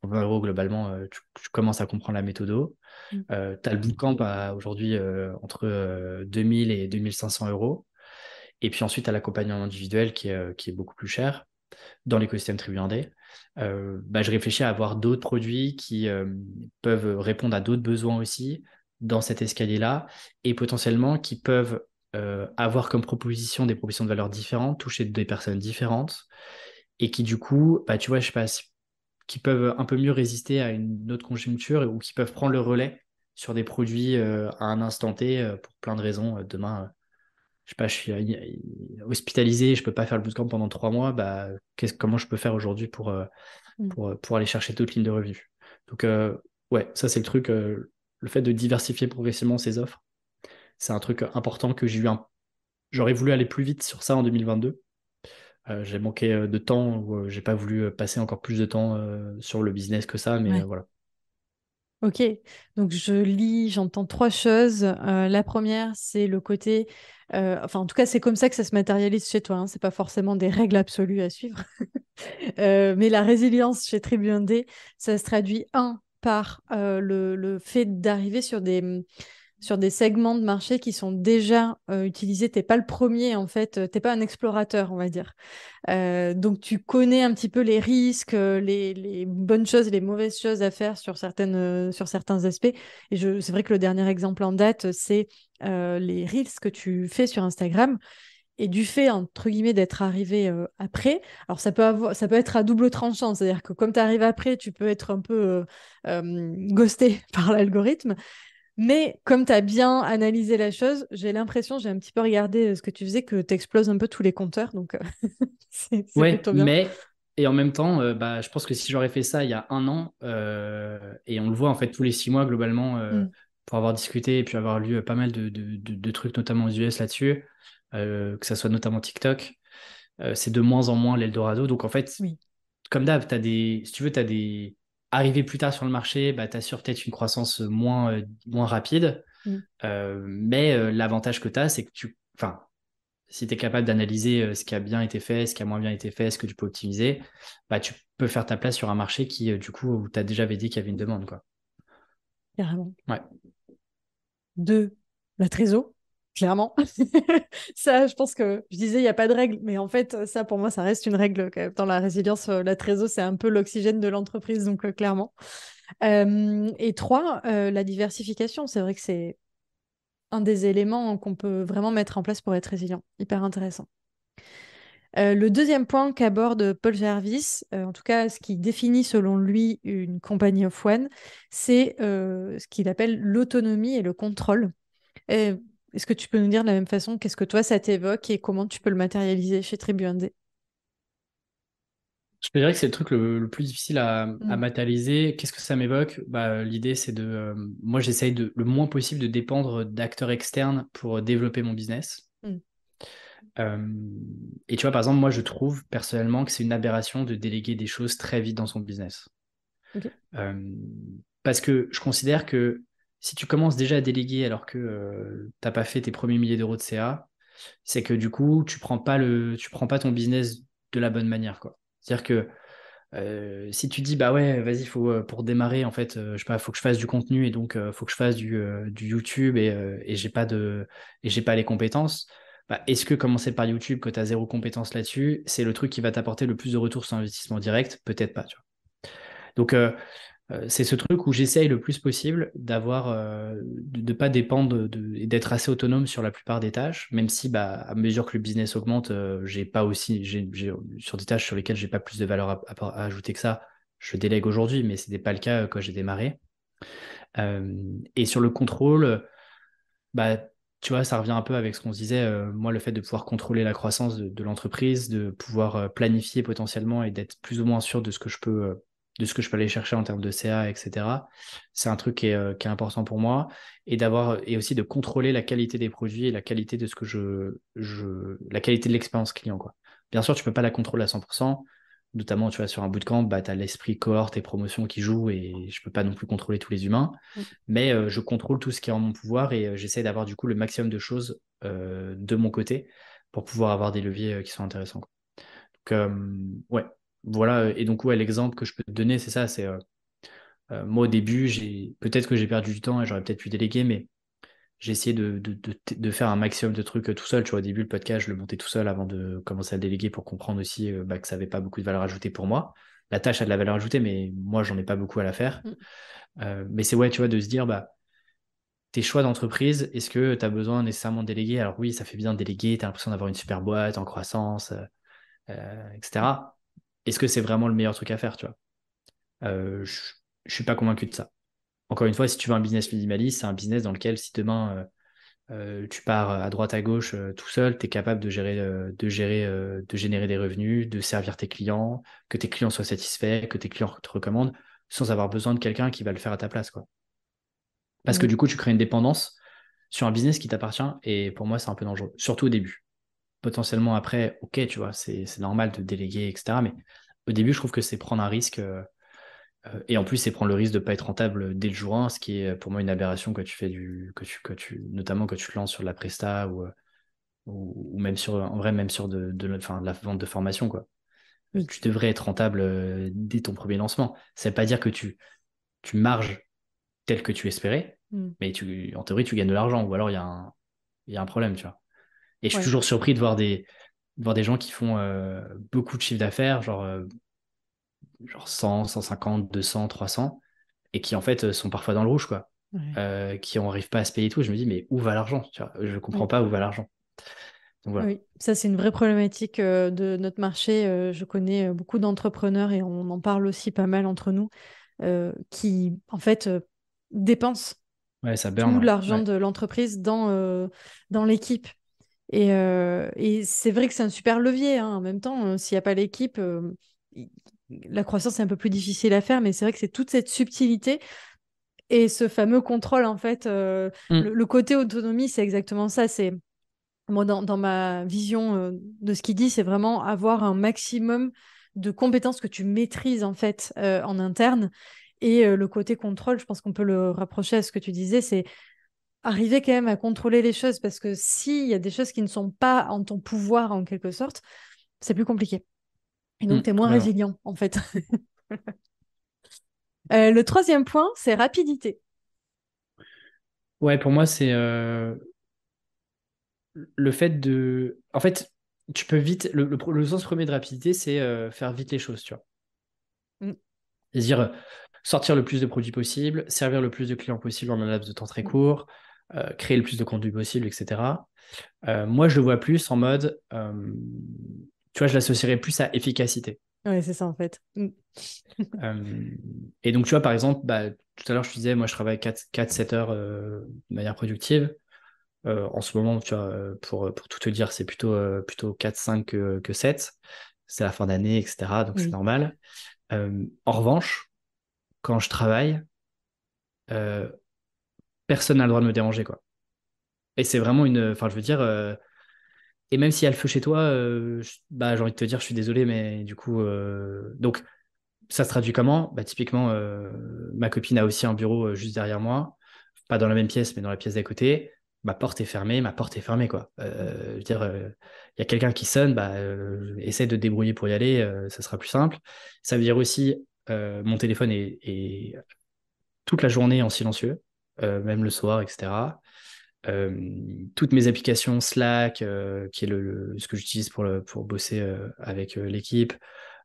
pour vingt euros globalement, euh, tu, tu commences à comprendre la méthodo. Euh, tu as le bootcamp à, aujourd'hui euh, entre euh, deux mille et deux mille cinq cents euros. Et puis ensuite, tu as l'accompagnement individuel qui est, euh, qui est beaucoup plus cher dans l'écosystème Tribu Indé. Euh, bah, je réfléchis à avoir d'autres produits qui euh, peuvent répondre à d'autres besoins aussi dans cet escalier-là et potentiellement qui peuvent Euh, avoir comme proposition des propositions de valeur différentes, toucher des personnes différentes et qui du coup, bah, tu vois, je sais pas, qui peuvent un peu mieux résister à une autre conjoncture ou qui peuvent prendre le relais sur des produits euh, à un instant T euh, pour plein de raisons. Demain, euh, je sais pas, je suis euh, hospitalisé, je peux pas faire le bootcamp pendant trois mois, bah, qu'est-ce, comment je peux faire aujourd'hui pour, euh, pour, pour aller chercher d'autres lignes de revenus. Donc euh, ouais, ça c'est le truc, euh, le fait de diversifier progressivement ses offres. C'est un truc important que j'ai eu un... J'aurais voulu aller plus vite sur ça en deux mille vingt-deux. Euh, j'ai manqué de temps ou j'ai pas voulu passer encore plus de temps euh, sur le business que ça, mais ouais. euh, voilà. Ok, donc je lis, j'entends trois choses. Euh, la première, c'est le côté... Euh, enfin, en tout cas, c'est comme ça que ça se matérialise chez toi. Hein. C'est pas forcément des règles absolues à suivre. euh, mais la résilience chez Tribu Indé, ça se traduit, un, par euh, le, le fait d'arriver sur des... sur des segments de marché qui sont déjà euh, utilisés. T'es pas le premier, en fait. T'es pas un explorateur, on va dire. Euh, donc, tu connais un petit peu les risques, les, les bonnes choses, les mauvaises choses à faire sur, certaines, euh, sur certains aspects. Et je, c'est vrai que le dernier exemple en date, c'est euh, les Reels que tu fais sur Instagram. Et du fait, entre guillemets, d'être arrivé euh, après, alors ça peut, avoir, ça peut être à double tranchant, c'est-à-dire que comme tu arrives après, tu peux être un peu euh, euh, ghosté par l'algorithme. Mais comme tu as bien analysé la chose, j'ai l'impression, j'ai un petit peu regardé ce que tu faisais, que tu exploses un peu tous les compteurs. Donc, c'est, c'est ouais, plutôt bien. Mais, et en même temps, euh, bah, je pense que si j'aurais fait ça il y a un an, euh, et on le voit en fait tous les six mois globalement, euh, mm. pour avoir discuté et puis avoir lu euh, pas mal de, de, de, de trucs, notamment aux U S là-dessus, euh, que ça soit notamment TikTok, euh, c'est de moins en moins l'Eldorado. Donc en fait, oui. Comme d'hab, t'as des, si tu veux, tu as des... Arriver plus tard sur le marché, bah, tu assures peut-être une croissance moins, euh, moins rapide. Mmh. Euh, mais euh, l'avantage que tu as, c'est que tu, enfin, si tu es capable d'analyser euh, ce qui a bien été fait, ce qui a moins bien été fait, ce que tu peux optimiser, bah, tu peux faire ta place sur un marché qui, euh, du coup, où tu as déjà dit qu'il y avait une demande. Quoi. Carrément. Ouais. Deux, la trésor. Clairement, ça, je pense que je disais, il n'y a pas de règle, mais en fait, ça, pour moi, ça reste une règle. Quand même. Dans la résilience, la trésor, c'est un peu l'oxygène de l'entreprise, donc euh, clairement. Euh, et trois, euh, la diversification. C'est vrai que c'est un des éléments qu'on peut vraiment mettre en place pour être résilient. Hyper intéressant. Euh, le deuxième point qu'aborde Paul Jarvis, euh, en tout cas ce qui définit selon lui une Company of One, c'est euh, ce qu'il appelle l'autonomie et le contrôle. Et, est-ce que tu peux nous dire de la même façon, qu'est-ce que toi, ça t'évoque et comment tu peux le matérialiser chez Tribu Indé? Je te dirais que c'est le truc le, le plus difficile à, mmh. à matérialiser. Qu'est-ce que ça m'évoque? Bah, l'idée, c'est de... Euh, moi, j'essaye de, le moins possible de dépendre d'acteurs externes pour développer mon business. Mmh. Euh, et tu vois, par exemple, moi, je trouve personnellement que c'est une aberration de déléguer des choses très vite dans son business. Okay. Euh, parce que je considère que si tu commences déjà à déléguer alors que euh, tu n'as pas fait tes premiers milliers d'euros de C A, c'est que du coup, tu ne prends, prends pas ton business de la bonne manière. Quoi. C'est-à-dire que euh, si tu dis, bah ouais, vas-y, faut, pour démarrer, en fait, euh, je sais pas, faut que je fasse du contenu et donc il euh, faut que je fasse du, euh, du YouTube et, euh, et j'ai pas de, et j'ai pas les compétences, bah, est-ce que commencer par YouTube, que tu as zéro compétence là-dessus, c'est le truc qui va t'apporter le plus de retours sur investissement direct? Peut-être pas. Tu vois. Donc, euh, c'est ce truc où j'essaye le plus possible d'avoir, euh, de ne pas dépendre de, et d'être assez autonome sur la plupart des tâches, même si bah, à mesure que le business augmente, euh, j'ai pas aussi, j'ai, j'ai, sur des tâches sur lesquelles je n'ai pas plus de valeur à, à, à ajouter que ça, je délègue aujourd'hui, mais ce n'était pas le cas quand j'ai démarré. Euh, et sur le contrôle, bah, tu vois, ça revient un peu avec ce qu'on se disait, euh, moi, le fait de pouvoir contrôler la croissance de, de l'entreprise, de pouvoir euh, planifier potentiellement et d'être plus ou moins sûr de ce que je peux, euh, de ce que je peux aller chercher en termes de C A, et cetera. C'est un truc qui est, euh, qui est important pour moi. Et d'avoir, et aussi de contrôler la qualité des produits et la qualité de ce que je, je la qualité de l'expérience client, quoi. Bien sûr, tu peux pas la contrôler à cent pour cent. Notamment, tu vois, sur un bootcamp, bah, tu as l'esprit cohorte et promotion qui joue et je ne peux pas non plus contrôler tous les humains. Mmh. Mais euh, je contrôle tout ce qui est en mon pouvoir et euh, j'essaie d'avoir du coup le maximum de choses euh, de mon côté pour pouvoir avoir des leviers euh, qui sont intéressants, quoi. Donc, euh, ouais, voilà. Et donc, ouais, l'exemple que je peux te donner, c'est ça. C'est, euh, euh, moi, au début, j'ai... peut-être que j'ai perdu du temps et j'aurais peut-être pu déléguer, mais j'ai essayé de, de, de, de faire un maximum de trucs tout seul. Tu vois, au début, le podcast, je le montais tout seul avant de commencer à déléguer pour comprendre aussi euh, bah, que ça n'avait pas beaucoup de valeur ajoutée pour moi. La tâche a de la valeur ajoutée, mais moi, j'en ai pas beaucoup à la faire. Mm. Euh, mais c'est ouais, tu vois, de se dire, bah, tes choix d'entreprise, est-ce que tu as besoin nécessairement de déléguer? Alors oui, ça fait bien de déléguer, tu as l'impression d'avoir une super boîte en croissance, euh, et cetera. Est-ce que c'est vraiment le meilleur truc à faire, tu vois? euh, Je ne suis pas convaincu de ça. Encore une fois, si tu veux un business minimaliste, c'est un business dans lequel si demain euh, euh, tu pars à droite à gauche euh, tout seul, tu es capable de gérer, euh, de, gérer euh, de générer des revenus, de servir tes clients, que tes clients soient satisfaits, que tes clients te recommandent, sans avoir besoin de quelqu'un qui va le faire à ta place, quoi. Parce mmh. que du coup, tu crées une dépendance sur un business qui t'appartient et pour moi, c'est un peu dangereux, surtout au début. Potentiellement après, ok, tu vois, c'est, c'est normal de déléguer, et cetera. Mais au début, je trouve que c'est prendre un risque. Euh, Et en plus, c'est prendre le risque de ne pas être rentable dès le jour un, ce qui est pour moi une aberration quand tu fais du. Que tu, que tu, notamment quand tu te lances sur de la presta ou, ou, ou même sur, en vrai, même sur de, de, enfin, de la vente de formation, quoi. Oui. Tu devrais être rentable dès ton premier lancement. Ça ne veut pas dire que tu, tu marges tel que tu espérais, mm. mais tu, en théorie, tu gagnes de l'argent ou alors il y, y a un problème, tu vois. Et ouais. je suis toujours surpris de voir des, de voir des gens qui font euh, beaucoup de chiffre d'affaires, genre. Euh, genre cent, cent cinquante, deux cents, trois cents et qui en fait sont parfois dans le rouge, quoi. Ouais. Euh, qui n'arrivent pas à se payer et tout. Je me dis, mais où va l'argent? Tu vois, je comprends ouais. pas où va l'argent. Donc, voilà. Oui, ça c'est une vraie problématique euh, de notre marché. Euh, je connais beaucoup d'entrepreneurs et on en parle aussi pas mal entre nous euh, qui en fait euh, dépensent ouais, ça burn, tout hein. l'argent ouais. de l'entreprise dans, euh, dans l'équipe. Et, euh, et c'est vrai que c'est un super levier. Hein. En même temps, euh, s'il n'y a pas l'équipe... Euh, y... La croissance est un peu plus difficile à faire, mais c'est vrai que c'est toute cette subtilité et ce fameux contrôle, en fait. Euh, mm. le, le côté autonomie, c'est exactement ça. C'est, moi, dans, dans ma vision euh, de ce qu'il dit, c'est vraiment avoir un maximum de compétences que tu maîtrises, en fait, euh, en interne. Et euh, le côté contrôle, je pense qu'on peut le rapprocher à ce que tu disais, c'est arriver quand même à contrôler les choses parce que s'il y a des choses qui ne sont pas en ton pouvoir, en quelque sorte, c'est plus compliqué. Et donc, mmh, t'es moins voilà. résilient, en fait. euh, le troisième point, c'est rapidité. Ouais, pour moi, c'est euh, le fait de... En fait, tu peux vite... Le, le, le sens premier de rapidité, c'est euh, faire vite les choses, tu vois. Mmh. C'est-à-dire sortir le plus de produits possible, servir le plus de clients possible en un laps de temps très court, euh, créer le plus de contenu possible, et cetera. Euh, moi, je le vois plus en mode... Euh, tu vois, je l'associerais plus à efficacité. Ouais, c'est ça, en fait. euh, et donc, tu vois, par exemple, bah, tout à l'heure, je te disais, moi, je travaille quatre à sept heures euh, de manière productive. Euh, en ce moment, tu vois, pour, pour tout te dire, c'est plutôt, euh, plutôt quatre cinq que, que sept. C'est la fin d'année, et cetera. Donc, oui. c'est normal. Euh, en revanche, quand je travaille, euh, personne n'a le droit de me déranger, quoi. Et c'est vraiment une... Enfin, je veux dire... Euh, Et même s'il y a le feu chez toi, euh, je, bah, j'ai envie de te dire, je suis désolé, mais du coup... Euh, donc, ça se traduit comment? Bah, typiquement, euh, ma copine a aussi un bureau euh, juste derrière moi, pas dans la même pièce, mais dans la pièce d'à côté. Ma porte est fermée, ma porte est fermée, quoi. Euh, je veux dire, il euh, y a quelqu'un qui sonne, bah, euh, essaie de te débrouiller pour y aller, euh, ça sera plus simple. Ça veut dire aussi, euh, mon téléphone est, est toute la journée en silencieux, euh, même le soir, et cetera, Euh, toutes mes applications Slack, euh, qui est le, le, ce que j'utilise pour, le, pour bosser euh, avec euh, l'équipe,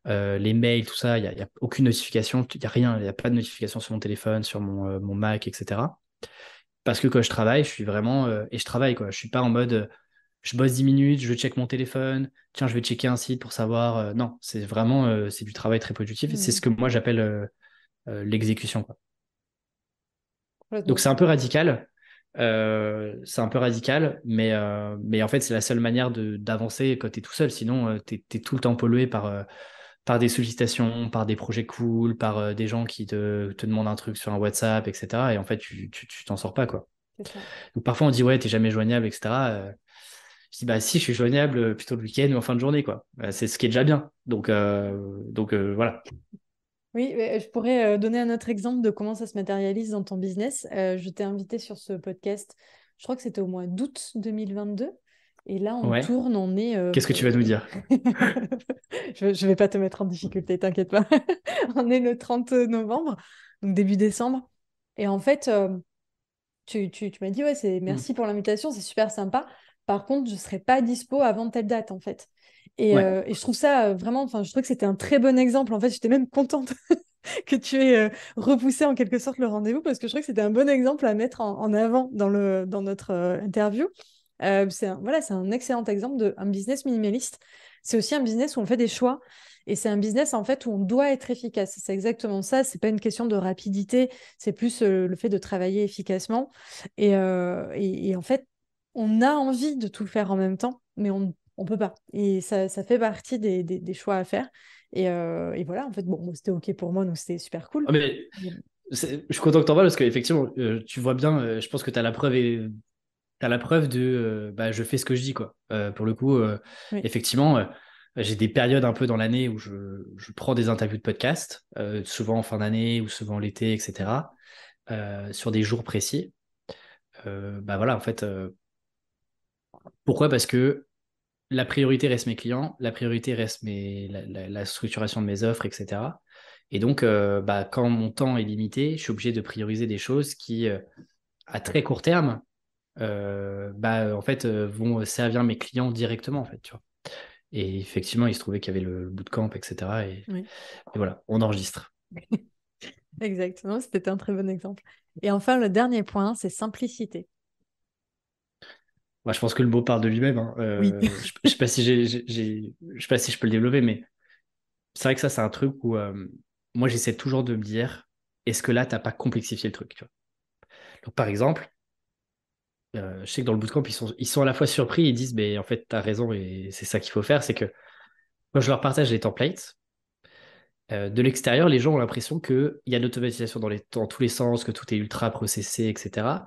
euh, les mails, tout ça, il n'y a, a aucune notification, il n'y a rien, il n'y a pas de notification sur mon téléphone, sur mon, euh, mon Mac, et cetera. Parce que quand je travaille, je suis vraiment... Euh, et je travaille, quoi. Je ne suis pas en mode, euh, je bosse dix minutes, je check mon téléphone, tiens, je vais checker un site pour savoir... Euh, non, c'est vraiment euh, c'est du travail très productif. Mmh. Et c'est ce que moi, j'appelle euh, euh, l'exécution, quoi. Ouais, donc, donc, c'est un peu radical. Euh, c'est un peu radical, mais, euh, mais en fait, c'est la seule manière de, d'avancer quand tu es tout seul. Sinon, euh, tu es tout le temps pollué par, euh, par des sollicitations, par des projets cool, par euh, des gens qui te, te demandent un truc sur un WhatsApp, et cetera. Et en fait, tu, tu, tu t'en sors pas, quoi. C'est ça. Donc, parfois, on dit « ouais, t'es jamais joignable, et cetera Euh, » Je dis « bah si, je suis joignable plutôt le week-end ou en fin de journée, quoi. » C'est ce qui est déjà bien. Donc, euh, donc euh, voilà. Oui, je pourrais donner un autre exemple de comment ça se matérialise dans ton business. Euh, je t'ai invité sur ce podcast, je crois que c'était au mois d'août deux mille vingt-deux. Et là, on ouais. tourne, on est... Euh... Qu'est-ce que tu vas nous dire? Je ne vais pas te mettre en difficulté, t'inquiète pas. On est le trente novembre, donc début décembre. Et en fait, euh, tu, tu, tu m'as dit, ouais, c'est merci pour l'invitation, c'est super sympa. Par contre, je ne serai pas dispo avant telle date, en fait. Et, ouais. euh, et je trouve ça vraiment, enfin, je trouve que c'était un très bon exemple. En fait, j'étais même contente que tu aies euh, repoussé en quelque sorte le rendez-vous, parce que je trouvais que c'était un bon exemple à mettre en, en avant dans, le, dans notre euh, interview. Euh, c'est un, voilà, c'est un excellent exemple d'un business minimaliste. C'est aussi un business où on fait des choix, et c'est un business en fait où on doit être efficace. C'est exactement ça, c'est pas une question de rapidité, c'est plus euh, le fait de travailler efficacement. Et, euh, et, et en fait, on a envie de tout faire en même temps, mais on ne On peut pas. Et ça, ça fait partie des, des, des choix à faire. Et, euh, et voilà, en fait, bon, c'était OK pour moi, donc c'était super cool. Mais c'est, je suis content que t'en parles parce qu'effectivement, euh, tu vois bien, euh, je pense que t'as la preuve, et, t'as la preuve de euh, bah, je fais ce que je dis, quoi. Euh, pour le coup, euh, oui. effectivement, euh, j'ai des périodes un peu dans l'année où je, je prends des interviews de podcast, euh, souvent en fin d'année ou souvent l'été, et cetera, euh, sur des jours précis. Euh, bah voilà, en fait, euh, pourquoi ? Parce que la priorité reste mes clients, la priorité reste mes, la, la, la structuration de mes offres, et cetera. Et donc, euh, bah, quand mon temps est limité, je suis obligé de prioriser des choses qui, euh, à très court terme, euh, bah, en fait, euh, vont servir mes clients directement, en fait, tu vois. Et effectivement, il se trouvait qu'il y avait le, le bootcamp, et cetera. Et, oui. et voilà, on enregistre. Exactement, c'était un très bon exemple. Et enfin, le dernier point, c'est simplicité. Bah, je pense que le mot parle de lui-même. Hein. Euh, oui. je, je sais pas si j'ai, j'ai, j'ai, je sais pas si je peux le développer, mais c'est vrai que ça, c'est un truc où euh, moi, j'essaie toujours de me dire, est-ce que là, t'as pas complexifié le truc, tu vois. Donc, par exemple, euh, je sais que dans le bootcamp, ils sont, ils sont à la fois surpris, ils disent, mais en fait, t'as raison et c'est ça qu'il faut faire. C'est que quand je leur partage les templates, euh, de l'extérieur, les gens ont l'impression qu'il y a de l'automatisation dans, les, dans tous les sens, que tout est ultra processé, et cetera.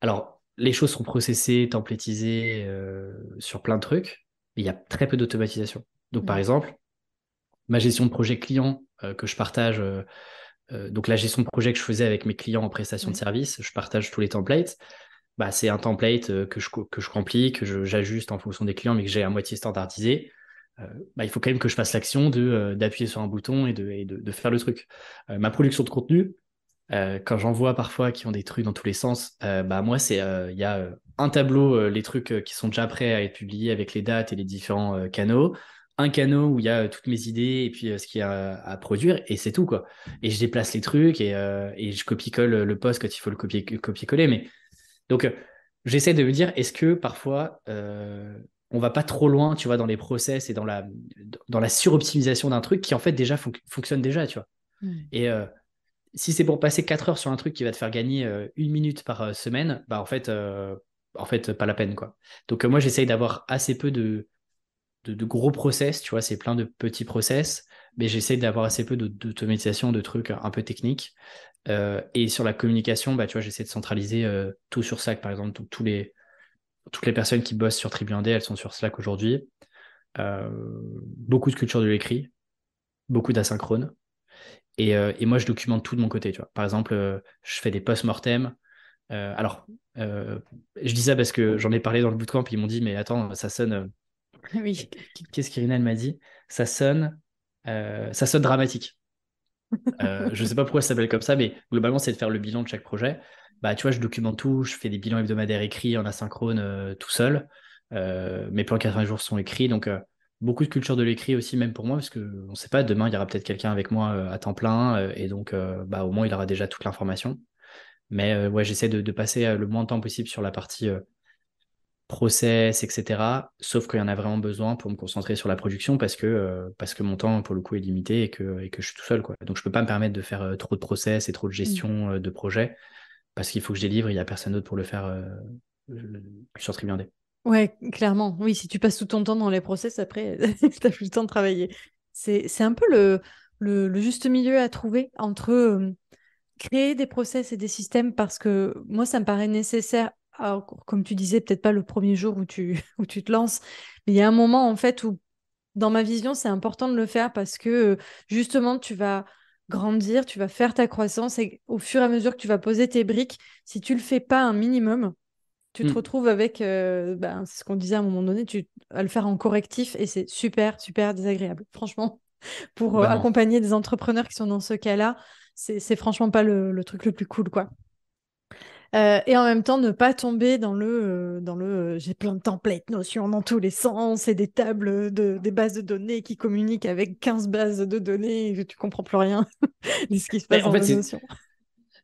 Alors, les choses sont processées, templatisées euh, sur plein de trucs, mais il y a très peu d'automatisation. Donc, mmh. par exemple, ma gestion de projet client euh, que je partage, euh, euh, donc la gestion de projet que je faisais avec mes clients en prestation mmh. de service, je partage tous les templates. Bah, c'est un template euh, que, je, que je remplis, que je, j'ajuste en fonction des clients, mais que j'ai à moitié standardisé. Euh, bah, il faut quand même que je fasse l'action de, euh, d'appuyer sur un bouton et de, et de, de faire le truc. Euh, ma production de contenu, Euh, quand j'en vois parfois qui ont des trucs dans tous les sens, euh, bah moi c'est il euh, y a euh, un tableau, euh, les trucs euh, qui sont déjà prêts à être publiés avec les dates et les différents euh, canaux, un canot où il y a euh, toutes mes idées et puis euh, ce qu'il y a à produire, et c'est tout, quoi. Et je déplace les trucs et, euh, et je copie-colle le post quand il faut le copier, copier-coller. Mais donc euh, j'essaie de me dire, est-ce que parfois euh, on va pas trop loin, tu vois, dans les process et dans la dans la suroptimisation d'un truc qui en fait déjà fon- fonctionne déjà, tu vois. Mmh. Et euh, si c'est pour passer quatre heures sur un truc qui va te faire gagner euh, une minute par euh, semaine, bah en fait, euh, en fait, pas la peine, quoi. Donc euh, moi, j'essaye d'avoir assez peu de, de, de gros process, tu vois, c'est plein de petits process, mais j'essaye d'avoir assez peu de, d'automatisation, de trucs un peu techniques. Euh, et sur la communication, bah tu vois, j'essaie de centraliser euh, tout sur Slack, par exemple. Tous les, toutes les personnes qui bossent sur Tribu Indé, elles sont sur Slack aujourd'hui. Euh, beaucoup de culture de l'écrit, beaucoup d'asynchrone. Et, euh, et moi, je documente tout de mon côté, tu vois. Par exemple, euh, je fais des post-mortem. Euh, alors, euh, je dis ça parce que j'en ai parlé dans le bootcamp. Ils m'ont dit, mais attends, ça sonne... Euh... Oui. Qu'est-ce qu'Irina, elle m'a dit ? Ça sonne, euh, ça sonne dramatique. euh, je ne sais pas pourquoi ça s'appelle comme ça, mais globalement, c'est de faire le bilan de chaque projet. Bah, tu vois, je documente tout. Je fais des bilans hebdomadaires écrits en asynchrone euh, tout seul. Euh, mes plans quatre-vingts jours sont écrits, donc... Euh, beaucoup de culture de l'écrit aussi, même pour moi, parce qu'on ne sait pas, demain, il y aura peut-être quelqu'un avec moi euh, à temps plein, euh, et donc euh, bah, au moins, il aura déjà toute l'information. Mais euh, ouais, j'essaie de, de passer euh, le moins de temps possible sur la partie euh, process, et cetera, sauf qu'il y en a vraiment besoin pour me concentrer sur la production, parce que, euh, parce que mon temps, pour le coup, est limité et que, et que je suis tout seul, quoi. Donc, je ne peux pas me permettre de faire euh, trop de process et trop de gestion euh, de projet. parce qu'il faut que je délivre, il n'y a personne d'autre pour le faire euh, sur Tribu Indé. Ouais, clairement. Oui, si tu passes tout ton temps dans les process, après, tu n'as plus le temps de travailler. C'est, c'est un peu le, le, le juste milieu à trouver entre euh, créer des process et des systèmes, parce que moi, ça me paraît nécessaire. Alors, comme tu disais, peut-être pas le premier jour où tu, où tu te lances, mais il y a un moment, en fait, où dans ma vision, c'est important de le faire parce que, justement, tu vas grandir, tu vas faire ta croissance et au fur et à mesure que tu vas poser tes briques, si tu le fais pas un minimum, tu mmh. te retrouves avec, euh, ben, c'est ce qu'on disait à un moment donné, tu à le faire en correctif et c'est super, super désagréable. Franchement, pour euh, ben accompagner des entrepreneurs qui sont dans ce cas-là, c'est, c'est franchement pas le, le truc le plus cool, quoi. Euh, et en même temps, ne pas tomber dans le, euh, dans le euh, j'ai plein de templates, Notion dans tous les sens et des tables, de, des bases de données qui communiquent avec quinze bases de données et tu comprends plus rien de ce qui se passe en dans fait, Notion.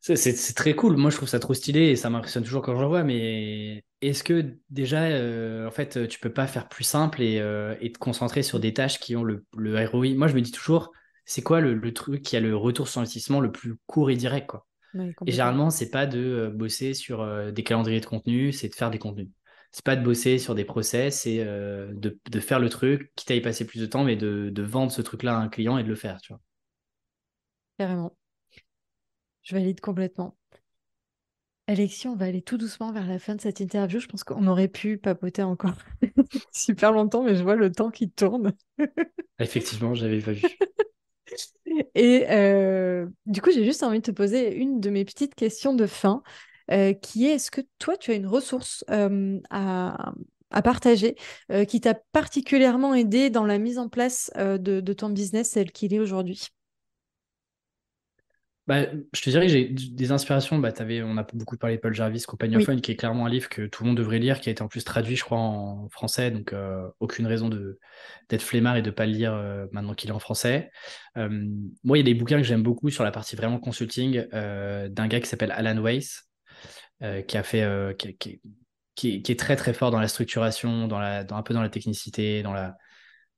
C'est, c'est, c'est très cool. Moi, je trouve ça trop stylé et ça m'impressionne toujours quand j'en vois. Mais est-ce que déjà, euh, en fait, tu peux pas faire plus simple et, euh, et te concentrer sur des tâches qui ont le, le R O I? Moi, je me dis toujours, c'est quoi le, le truc qui a le retour sur investissement le plus court et direct, quoi? Oui, et généralement, c'est pas de euh, bosser sur euh, des calendriers de contenu, c'est de faire des contenus. C'est pas de bosser sur des process, c'est euh, de, de faire le truc, quitte à y passer plus de temps, mais de, de vendre ce truc-là à un client et de le faire, tu vois. Carrément. Je valide complètement. Alexis, on va aller tout doucement vers la fin de cette interview. Je pense qu'on aurait pu papoter encore super longtemps, mais je vois le temps qui tourne. Effectivement, j'avais pas vu. Et euh, du coup, j'ai juste envie de te poser une de mes petites questions de fin, euh, qui est, est-ce que toi, tu as une ressource euh, à, à partager euh, qui t'a particulièrement aidé dans la mise en place euh, de, de ton business, celle qu'il est aujourd'hui? Bah, je te dirais que j'ai des inspirations. Bah, t'avais, on a beaucoup parlé de Paul Jarvis, Company of One, qui est clairement un livre que tout le monde devrait lire, qui a été en plus traduit, je crois, en français. Donc, euh, aucune raison de, d'être flemmard et de ne pas le lire euh, maintenant qu'il est en français. Euh, moi, il y a des bouquins que j'aime beaucoup sur la partie vraiment consulting euh, d'un gars qui s'appelle Alan Weiss, euh, qui, a fait, euh, qui, qui, qui, qui est très, très fort dans la structuration, dans la, dans, un peu dans la technicité, dans la...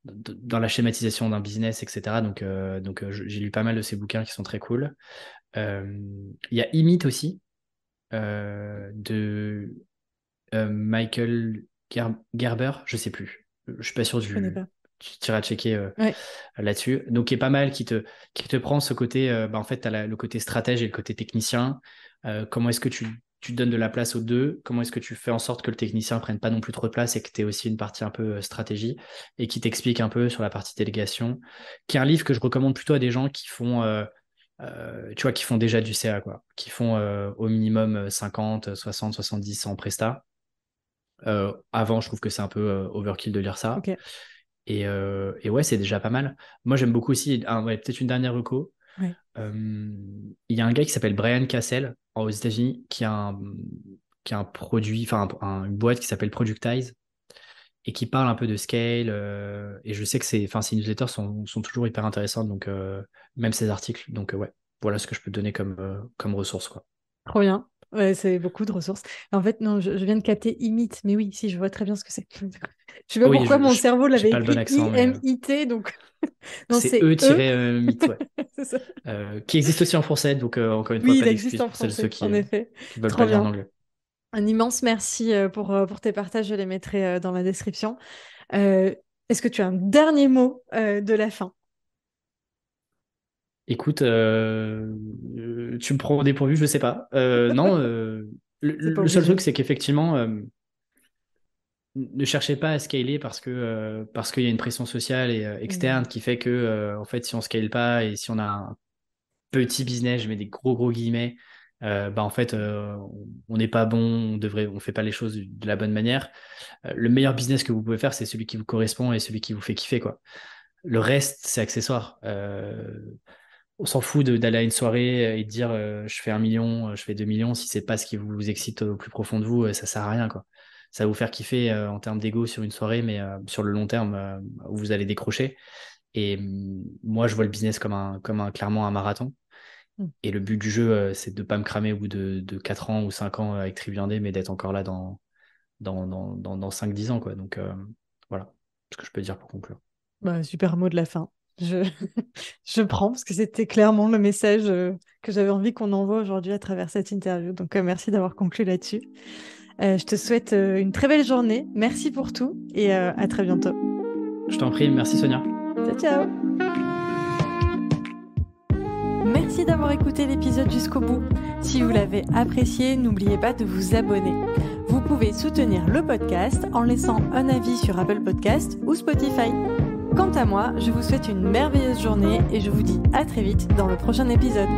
dans la schématisation d'un business, et cetera. Donc, euh, donc euh, j'ai lu pas mal de ces bouquins qui sont très cool. Il euh, y a E-Myth aussi, euh, de euh, Michael Ger- Gerber, je sais plus. Je suis pas sûr du... Tu iras checker euh, ouais. là-dessus. Donc, qui est pas mal, qui te, qui te prend ce côté... Euh, bah, en fait, tu as la, le côté stratège et le côté technicien. Euh, comment est-ce que tu... tu donnes de la place aux deux, comment est-ce que tu fais en sorte que le technicien ne prenne pas non plus trop de place et que tu aies aussi une partie un peu stratégie et qui t'explique un peu sur la partie délégation, qui est un livre que je recommande plutôt à des gens qui font, euh, euh, tu vois, qui font déjà du C A, quoi, qui font euh, au minimum cinquante, soixante, soixante-dix en presta. Euh, avant, je trouve que c'est un peu euh, overkill de lire ça. Okay. Et, euh, et ouais, c'est déjà pas mal. Moi, j'aime beaucoup aussi, ah, ouais, peut-être une dernière reco. Il ouais. euh, y a un gars qui s'appelle Brian Cassel aux États-Unis qui a un, qui a un produit, enfin un, un, une boîte qui s'appelle Productize et qui parle un peu de scale. Euh, et je sais que c'est, ses newsletters sont, sont toujours hyper intéressantes, donc euh, même ses articles. Donc euh, ouais, voilà ce que je peux te donner comme, euh, comme ressource, quoi. Trop bien. Ouais, c'est beaucoup de ressources. En fait, non, je, je viens de capter E-Myth, mais oui, si, je vois très bien ce que c'est. Je ne sais pas oui, pourquoi je, mon je, cerveau l'avait écrit I M I T, mais... donc... Non, c'est, c'est E-Myth, euh... ouais. C'est ça. Euh, qui existe aussi en français, donc euh, encore une oui, fois, pas d'excuse pour celles ceux qui ne veulent pas bien. Lire en anglais. Un immense merci pour, pour tes partages, je les mettrai dans la description. Euh, est-ce que tu as un dernier mot euh, de la fin ? Écoute, euh, tu me prends au dépourvu, je sais pas. Euh, non, euh, le, le seul truc, c'est qu'effectivement, euh, ne cherchez pas à scaler parce que euh, parce qu'il y a une pression sociale et euh, externe mmh. qui fait que, euh, en fait, si on scale pas et si on a un petit business, je mets des gros gros guillemets, euh, bah en fait, euh, on n'est pas bon, on devrait, on fait pas les choses de la bonne manière. Euh, le meilleur business que vous pouvez faire, c'est celui qui vous correspond et celui qui vous fait kiffer, quoi. Le reste, c'est accessoire. Euh, On s'en fout de, d'aller à une soirée et de dire euh, je fais un million, je fais deux millions. Si c'est pas ce qui vous excite au plus profond de vous, ça sert à rien, quoi. Ça va vous faire kiffer euh, en termes d'ego sur une soirée, mais euh, sur le long terme, euh, vous allez décrocher. Et euh, moi, je vois le business comme un, comme un, clairement un marathon. Mm. Et le but du jeu, euh, c'est de pas me cramer au bout de, de quatre ans ou cinq ans avec Tribu Indé, mais d'être encore là dans, dans, dans, dans, dans cinq à dix ans, quoi. Donc euh, voilà ce que je peux dire pour conclure. Bah, super mot de la fin. je, je prends parce que c'était clairement le message que j'avais envie qu'on envoie aujourd'hui à travers cette interview. Donc, merci d'avoir conclu là-dessus. Euh, je te souhaite une très belle journée. Merci pour tout et euh, à très bientôt. Je t'en prie. Merci Sonia. Ciao, ciao. Merci d'avoir écouté l'épisode jusqu'au bout. Si vous l'avez apprécié, n'oubliez pas de vous abonner. Vous pouvez soutenir le podcast en laissant un avis sur Apple Podcasts ou Spotify. Quant à moi, je vous souhaite une merveilleuse journée et je vous dis à très vite dans le prochain épisode.